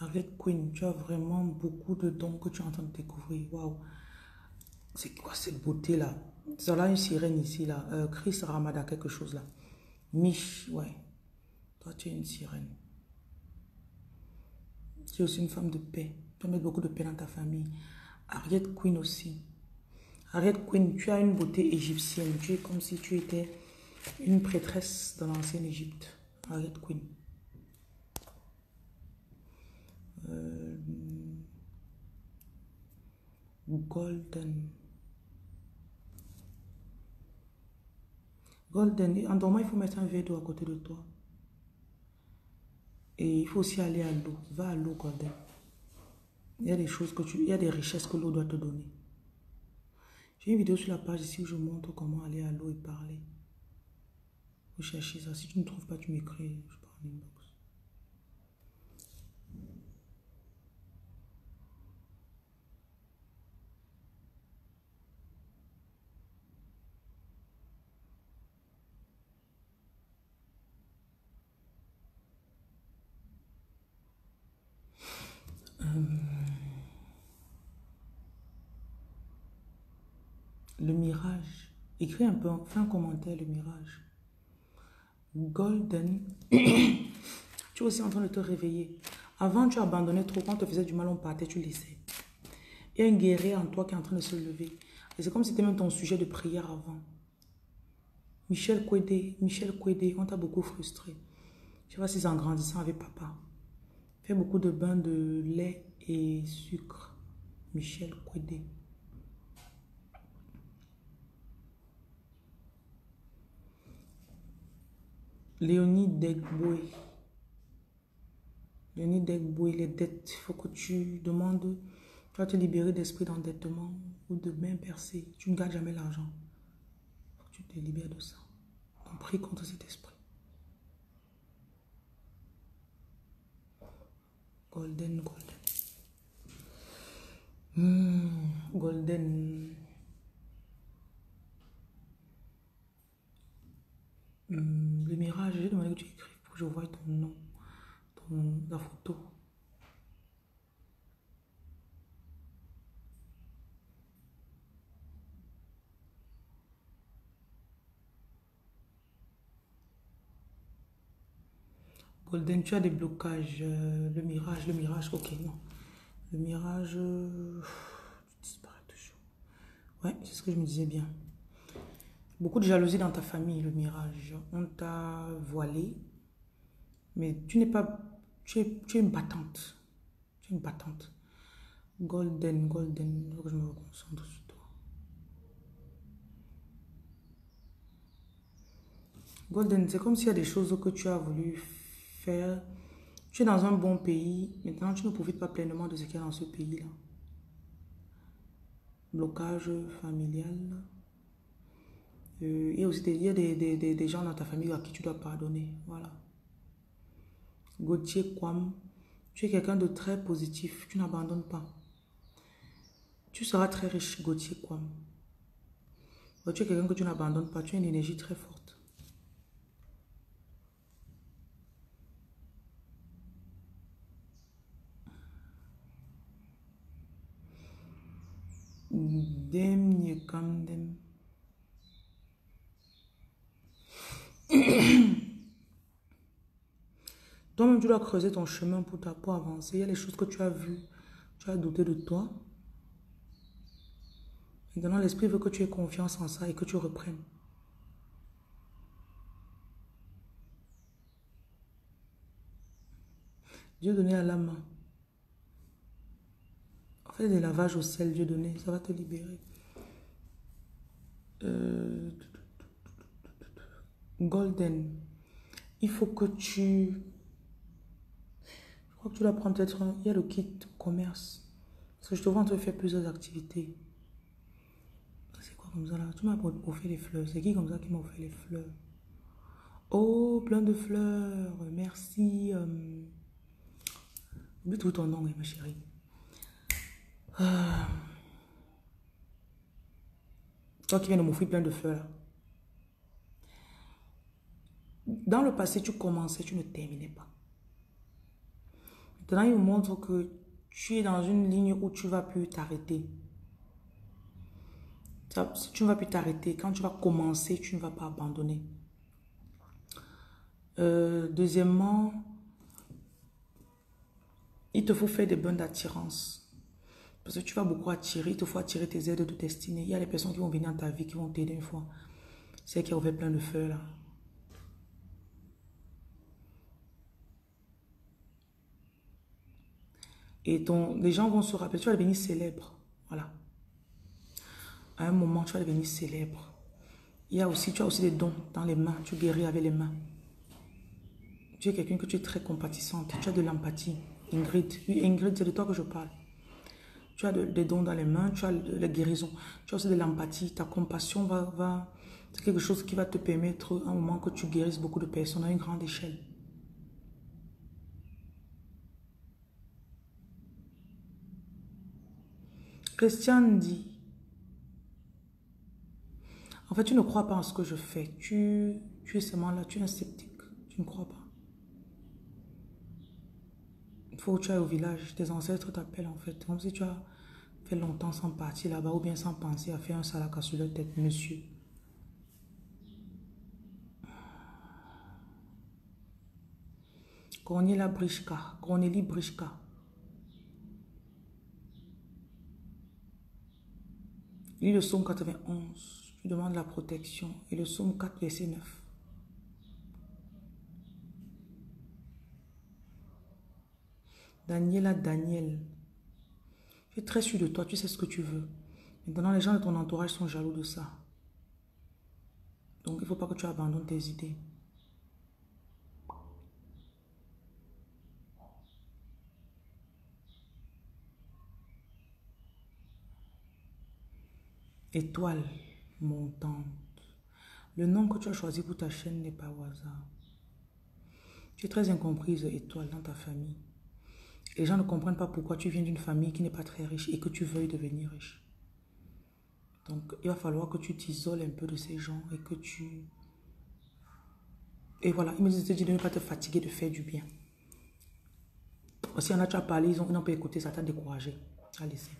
Arrête Queen, tu as vraiment beaucoup de dons que tu es en train de découvrir. Waouh! C'est quoi cette beauté là? Ça là, une sirène ici là. Chris Ramada, quelque chose là. Mich, ouais. Toi, tu es une sirène. Tu es aussi une femme de paix. Tu vas mettre beaucoup de paix dans ta famille. Harriet Queen aussi. Harriet Queen, tu as une beauté égyptienne. Tu es comme si tu étais une prêtresse dans l'ancienne Égypte. Harriet Queen. Golden. Golden. En dormant, il faut mettre un verre d'eau à côté de toi. Et il faut aussi aller à l'eau. Va à l'eau, Golden. Il y a des choses que tu... Il y a des richesses que l'eau doit te donner. J'ai une vidéo sur la page ici où je montre comment aller à l'eau et parler. Vous cherchez ça. Si tu ne trouves pas, tu m'écris. Je parle en inbox. Le mirage. Écris un peu, fais un commentaire, le mirage. Golden. Tu es aussi en train de te réveiller. Avant, tu abandonnais trop. Quand on te faisait du mal, on partait, tu laissais. Il y a une guerrière en toi qui est en train de se lever. Et c'est comme si c'était même ton sujet de prière avant. Michel Couédé. Michel Couédé, on t'a beaucoup frustré. Je sais pas si c'est en grandissant avec papa. Fais beaucoup de bains de lait et sucre. Michel Couédé. Léonie Degboué, les dettes, il faut que tu demandes, tu vas te libérer d'esprit d'endettement ou de main percée, tu ne gardes jamais l'argent, il faut que tu te libères de ça, donc prie contre cet esprit. Golden, Golden, Golden. Le mirage, j'ai demandé que tu écrives pour que je voie ton nom, la photo. Golden, tu as des blocages. Le mirage, ok, non. Le mirage, tu disparais toujours. Ouais, c'est ce que je me disais bien. Beaucoup de jalousie dans ta famille, le mirage. On t'a voilé, mais tu n'es pas... Tu es une battante. Tu es une battante. Golden, Golden, il faut que je me reconcentre sur toi. Golden, c'est comme s'il y a des choses que tu as voulu faire. Tu es dans un bon pays, maintenant tu ne profites pas pleinement de ce qu'il y a dans ce pays-là. Blocage familial. Il y a des gens dans ta famille à qui tu dois pardonner. Voilà. Gauthier Kwam, tu es quelqu'un de très positif. Tu n'abandonnes pas. Tu seras très riche, Gauthier Kwam. Tu es quelqu'un que tu n'abandonnes pas. Tu as une énergie très forte. Dem. Toi-même, tu dois creuser ton chemin pour ta peau avancer. Il y a les choses que tu as vues, tu as douté de toi. Maintenant, l'esprit veut que tu aies confiance en ça et que tu reprennes. Dieu donné à l'âme. Fais des lavages au sel, Dieu donné, ça va te libérer. Golden, il faut que tu... Je crois que tu dois prendre peut-être... Il y a le kit commerce. Parce que je te vois en train de faire plusieurs activités. C'est quoi comme ça là? Tu m'as offert les fleurs. C'est qui comme ça qui m'a offert les fleurs? Oh, plein de fleurs. Merci. Oublie tout ton nom, ma chérie. Toi qui viens de m'offrir plein de fleurs. Dans le passé, tu commençais, tu ne terminais pas. Maintenant, il me montre que tu es dans une ligne où tu ne vas plus t'arrêter. Tu ne vas plus t'arrêter. Quand tu vas commencer, tu ne vas pas abandonner. Deuxièmement, il te faut faire des bonnes d'attirance. Parce que tu vas beaucoup attirer. Il te faut attirer tes aides de destinée. Il y a des personnes qui vont venir dans ta vie, qui vont t'aider une fois. C'est qui a ouvert plein de feux là. Et les gens vont se rappeler. Tu vas devenir célèbre. Voilà. À un moment, tu vas devenir célèbre. Tu as aussi des dons dans les mains. Tu guéris avec les mains. Tu es quelqu'un que tu es très compatissante. Tu as de l'empathie. Ingrid. Oui, Ingrid, c'est de toi que je parle. Tu as des dons dans les mains. Tu as la guérison. Tu as aussi de l'empathie. Ta compassion c'est quelque chose qui va te permettre à un moment que tu guérisses beaucoup de personnes à une grande échelle. Christiane dit, en fait, tu ne crois pas en ce que je fais. Tu es seulement là, tu es un sceptique. Tu ne crois pas. Il faut que tu ailles au village. Tes ancêtres t'appellent, en fait. Comme si tu as fait longtemps sans partir là-bas ou bien sans penser à faire un salaka sur leur tête, monsieur. Cornelia Brichka. Cornélie Brichka. Lis le psaume 91. Tu demandes la protection. Et le psaume 4, verset 9. Daniel, tu es très sûr de toi, tu sais ce que tu veux. Maintenant, les gens de ton entourage sont jaloux de ça. Donc, il ne faut pas que tu abandonnes tes idées. Étoile montante. Le nom que tu as choisi pour ta chaîne n'est pas au hasard. Tu es très incomprise, étoile, dans ta famille. Les gens ne comprennent pas pourquoi tu viens d'une famille qui n'est pas très riche et que tu veuilles devenir riche. Donc, il va falloir que tu t'isoles un peu de ces gens et que tu... Et voilà, il me dit de ne pas te fatiguer de faire du bien. Aussi, il y en a, tu as parlé, ils n'ont pas écouté, ça t'a découragé. Allez-y.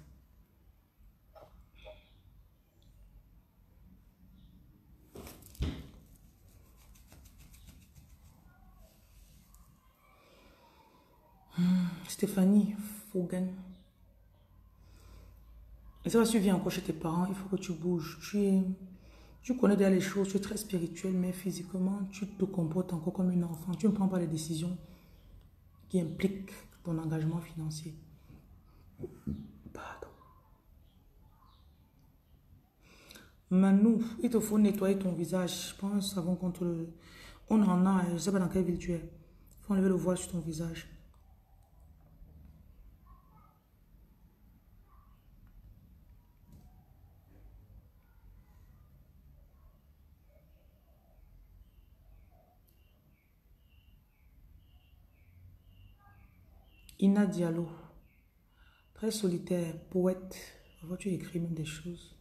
Stéphanie Fogan. Et ça va suivre encore chez tes parents. Il faut que tu bouges. Tu connais déjà les choses. Tu es très spirituel, mais physiquement, tu te comportes encore comme une enfant. Tu ne prends pas les décisions qui impliquent ton engagement financier. Pardon. Manou, il te faut nettoyer ton visage. Je pense avant contre le... On en a, je ne sais pas dans quelle ville tu es. Il faut enlever le voile sur ton visage. Ina Diallo, très solitaire, poète. Avant, tu écris même des choses.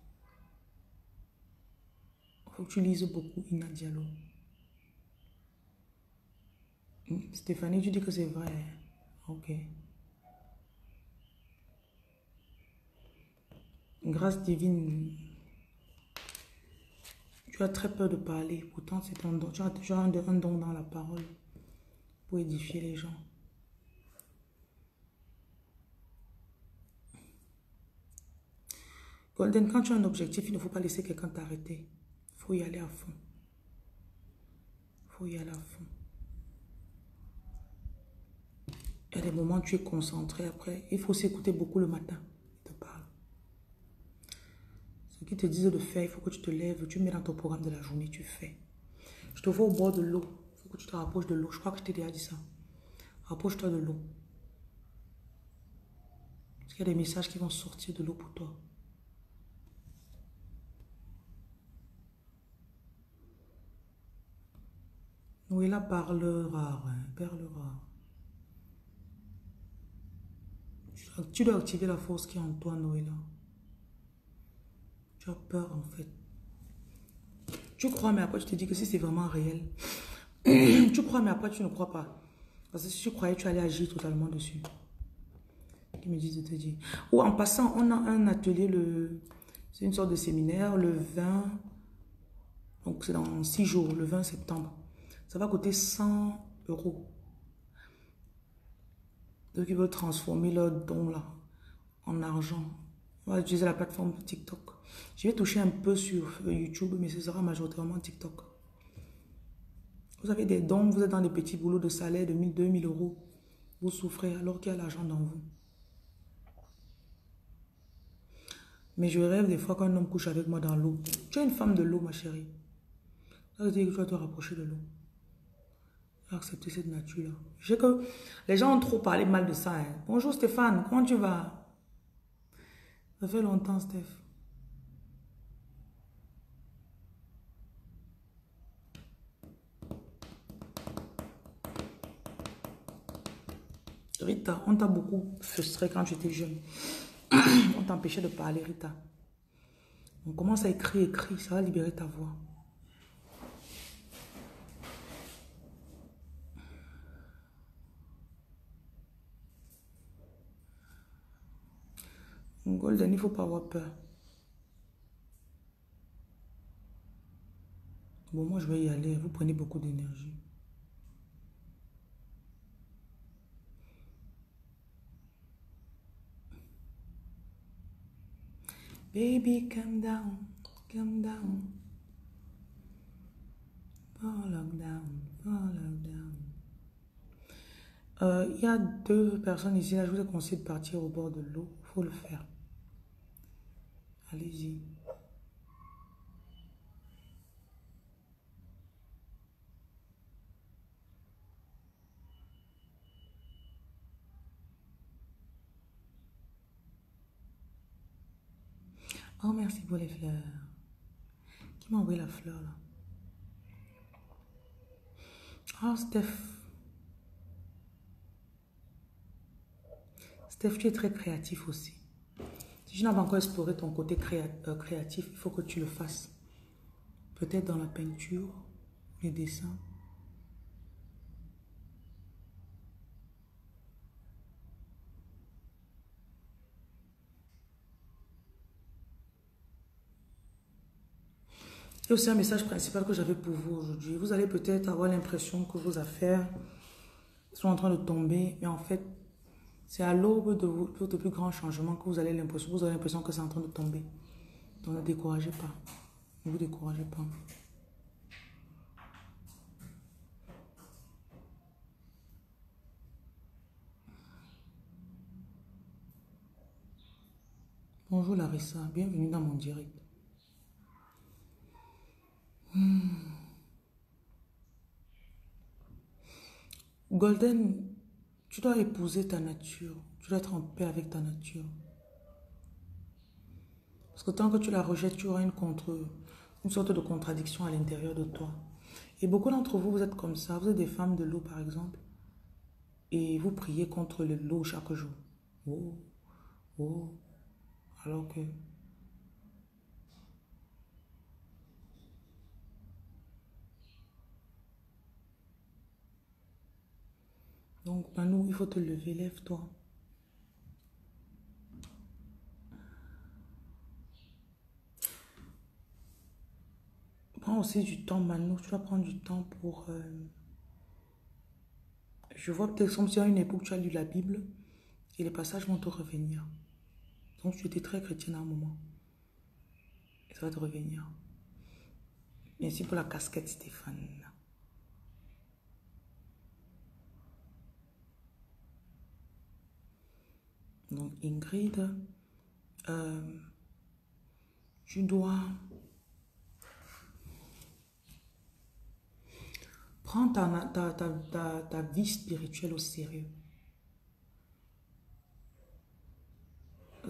Il faut que tu lises beaucoup, Ina Diallo. Stéphanie, tu dis que c'est vrai. Ok. Grâce divine. Tu as très peur de parler. Pourtant, c'est un don. Tu as toujours un don dans la parole pour édifier les gens. Golden, quand tu as un objectif, il ne faut pas laisser quelqu'un t'arrêter. Il faut y aller à fond. Il faut y aller à fond. Il y a des moments où tu es concentré après. Il faut s'écouter beaucoup le matin. Il te parle. Ce qu'ils te disent de faire, il faut que tu te lèves, tu mets dans ton programme de la journée, tu fais. Je te vois au bord de l'eau. Il faut que tu te rapproches de l'eau. Je crois que je t'ai déjà dit ça. Rapproche-toi de l'eau. Parce qu'il y a des messages qui vont sortir de l'eau pour toi. Noëlla parlera. Tu dois activer la force qui est en toi, Noëlla. Tu as peur, en fait. Tu crois, mais après, tu te dis que si c'est vraiment réel. Tu crois, mais après, tu ne crois pas. Parce que si tu croyais, tu allais agir totalement dessus. Ils me disent de te dire. Ou en passant, on a un atelier, c'est une sorte de séminaire, le 20... Donc, c'est dans 6 jours, le 20 septembre. Ça va coûter 100 €. Donc, ils veulent transformer leur don là en argent. On va utiliser la plateforme TikTok. Je vais toucher un peu sur YouTube, mais ce sera majoritairement TikTok. Vous avez des dons, vous êtes dans des petits boulots de salaire de 1000, 2000 €. Vous souffrez alors qu'il y a l'argent dans vous. Mais je rêve des fois qu'un homme couche avec moi dans l'eau. Tu es une femme de l'eau, ma chérie. Ça veut dire que tu vas te rapprocher de l'eau. Accepter cette nature-là. Je sais que les gens ont trop parlé mal de ça. Hein. Bonjour Stéphane, comment tu vas? Ça fait longtemps, Steph. Rita, on t'a beaucoup frustré quand tu étais jeune. On t'empêchait de parler, Rita. On commence à écrire, ça va libérer ta voix. Golden, il ne faut pas avoir peur. Bon, moi, je vais y aller. Vous prenez beaucoup d'énergie. Baby, calm down, calm down. Follow down, follow down. Il y a 2 personnes ici. Là, je vous conseille de partir au bord de l'eau. Il faut le faire. Allez-y. Oh, merci pour les fleurs. Qui m'a envoyé la fleur, là? Oh, Steph. Steph, tu es très créatif aussi. Si tu n'as pas encore exploré ton côté créatif, il faut que tu le fasses. Peut-être dans la peinture, les dessins. Et aussi un message principal que j'avais pour vous aujourd'hui. Vous allez peut-être avoir l'impression que vos affaires sont en train de tomber, mais en fait, c'est à l'aube de votre plus grand changement que vous avez l'impression que c'est en train de tomber. Donc ne découragez pas. Ne vous découragez pas. Bonjour Larissa, bienvenue dans mon direct. Golden, tu dois épouser ta nature. Tu dois être en paix avec ta nature. Parce que tant que tu la rejettes, tu auras une sorte de contradiction à l'intérieur de toi. Et beaucoup d'entre vous, vous êtes comme ça. Vous êtes des femmes de l'eau, par exemple. Et vous priez contre l'eau chaque jour. Oh, oh. Alors que... Donc, Manou, il faut te lever, lève-toi. Prends aussi du temps, Manou. Tu vas prendre du temps pour... Je vois peut-être comme si à une époque, tu as lu la Bible et les passages vont te revenir. Donc, tu étais très chrétienne à un moment. Et ça va te revenir. Merci pour la casquette, Stéphane. Donc Ingrid, tu dois prendre ta vie spirituelle au sérieux.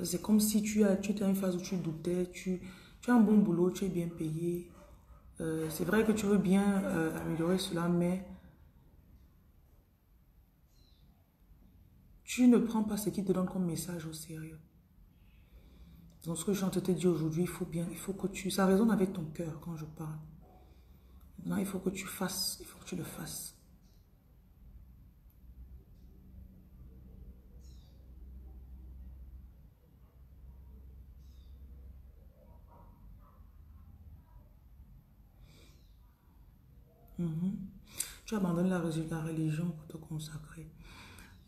C'est comme si tu étais dans une phase où tu doutais, tu as un bon boulot, tu es bien payé. C'est vrai que tu veux bien améliorer cela, mais... tu ne prends pas ce qui te donne comme message au sérieux. Donc ce que je viens de te dire aujourd'hui, il faut que tu... Ça résonne avec ton cœur quand je parle. Non, il faut que tu fasses, il faut que tu le fasses. Tu abandonnes la religion pour te consacrer.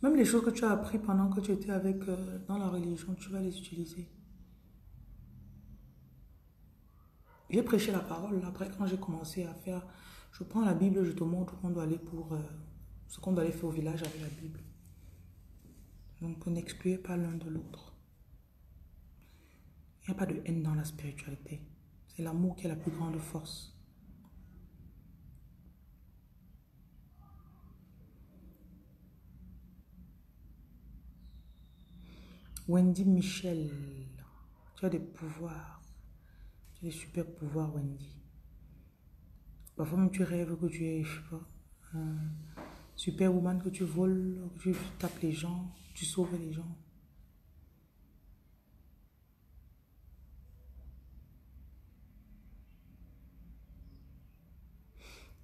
Même les choses que tu as apprises pendant que tu étais avec, dans la religion, tu vas les utiliser. J'ai prêché la parole. Après, quand j'ai commencé à faire, je prends la Bible, je te montre où on doit aller pour ce qu'on doit aller faire au village avec la Bible. Donc, n'excluez pas l'un de l'autre. Il n'y a pas de haine dans la spiritualité. C'est l'amour qui est la plus grande force. Wendy Michel, tu as des pouvoirs. Tu as des super pouvoirs, Wendy. Parfois même tu rêves que tu es, je sais pas, superwoman, que tu voles, que tu tapes les gens, tu sauves les gens.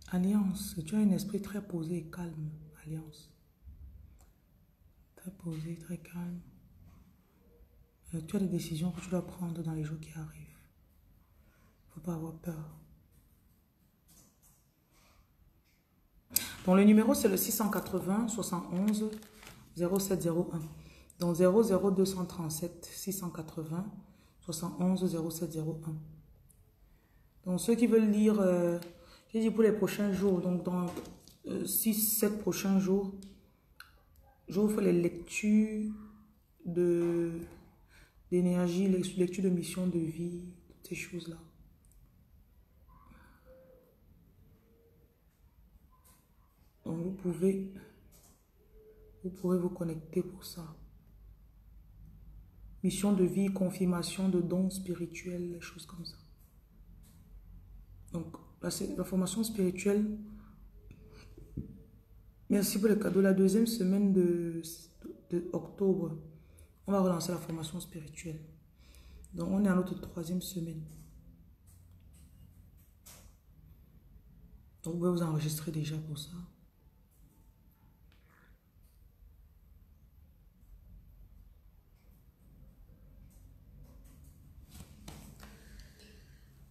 Alliance, tu as un esprit très posé et calme, Alliance. Très posé, très calme. Tu as des décisions que tu dois prendre dans les jours qui arrivent. Il ne faut pas avoir peur. Donc, le numéro, c'est le 680 71 0701. Donc, 00237 680 71 0701. Donc, ceux qui veulent lire, j'ai dit pour les prochains jours, donc dans 6-7 prochains jours, j'offre les lectures de... d'énergie, lecture de mission de vie, toutes ces choses-là. Donc vous pourrez vous connecter pour ça. Mission de vie, confirmation de dons spirituels, des choses comme ça. Donc la formation spirituelle. Merci pour le cadeau. La deuxième semaine de octobre. On va relancer la formation spirituelle. Donc, on est à notre troisième semaine. Donc, vous pouvez vous enregistrer déjà pour ça.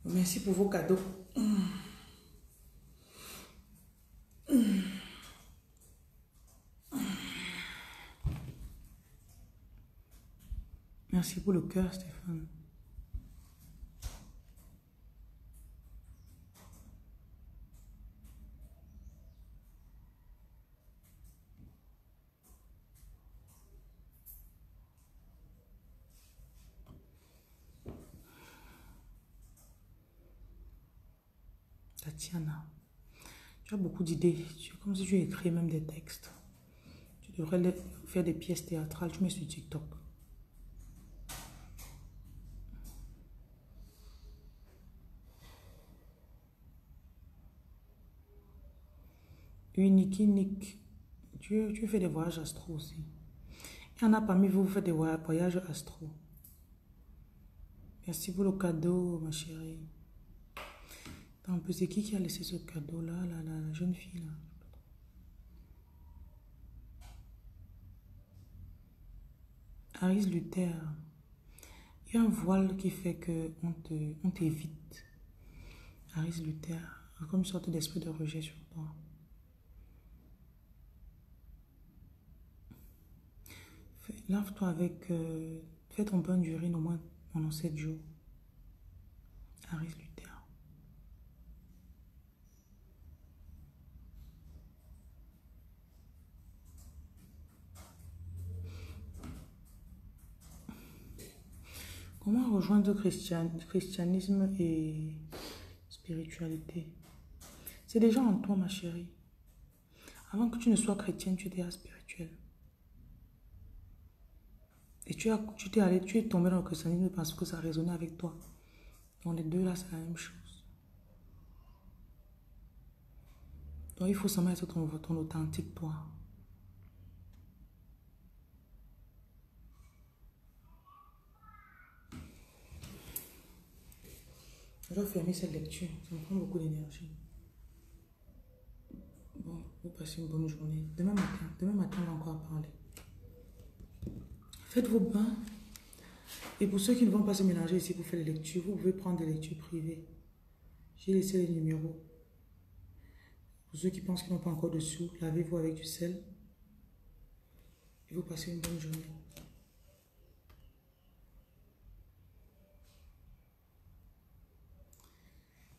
Merci pour vos cadeaux. Merci pour le cœur, Stéphane. Tatiana, tu as beaucoup d'idées. C'est comme si tu écris même des textes. Tu devrais faire des pièces théâtrales. Tu mets sur TikTok. Unique, tu fais des voyages astro aussi. Il y en a parmi vous, vous faites des voyages astro. Merci pour le cadeau, ma chérie. Attends un peu, c'est qui a laissé ce cadeau là, la jeune fille là? Arise Luther. Il y a un voile qui fait que on t'évite. Arise Luther, comme une sorte d'esprit de rejet sur toi. Lave-toi avec... fais ton bain d'urine au moins pendant 7 jours. Arise Luther. Comment rejoindre christianisme et spiritualité? C'est déjà en toi, ma chérie. Avant que tu ne sois chrétienne, tu étais spirituelle. Et tu es tombé dans le christianisme parce que ça résonnait avec toi. Donc les deux là, c'est la même chose. Donc il faut seulement être ton authentique toi. Je dois fermer cette lecture, ça me prend beaucoup d'énergie. Vous passez une bonne journée. Demain matin, on va encore parler. Faites vos bains. Et pour ceux qui ne vont pas se mélanger ici pour faire les lectures, vous pouvez prendre des lectures privées. J'ai laissé les numéros. Pour ceux qui pensent qu'ils n'ont pas encore de sous, lavez-vous avec du sel. Et vous passez une bonne journée.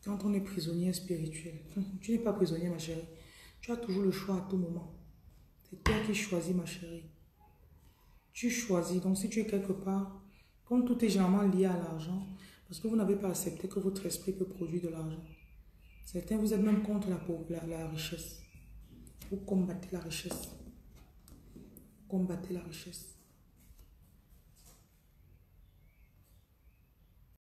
Quand on est prisonnier spirituel, tu n'es pas prisonnier, ma chérie. Tu as toujours le choix à tout moment. C'est toi qui choisis, ma chérie. Tu choisis. Donc, si tu es quelque part, comme tout est généralement lié à l'argent, parce que vous n'avez pas accepté que votre esprit peut produire de l'argent. Certains, vous êtes même contre la richesse. Vous combattez la richesse. Combattez la richesse.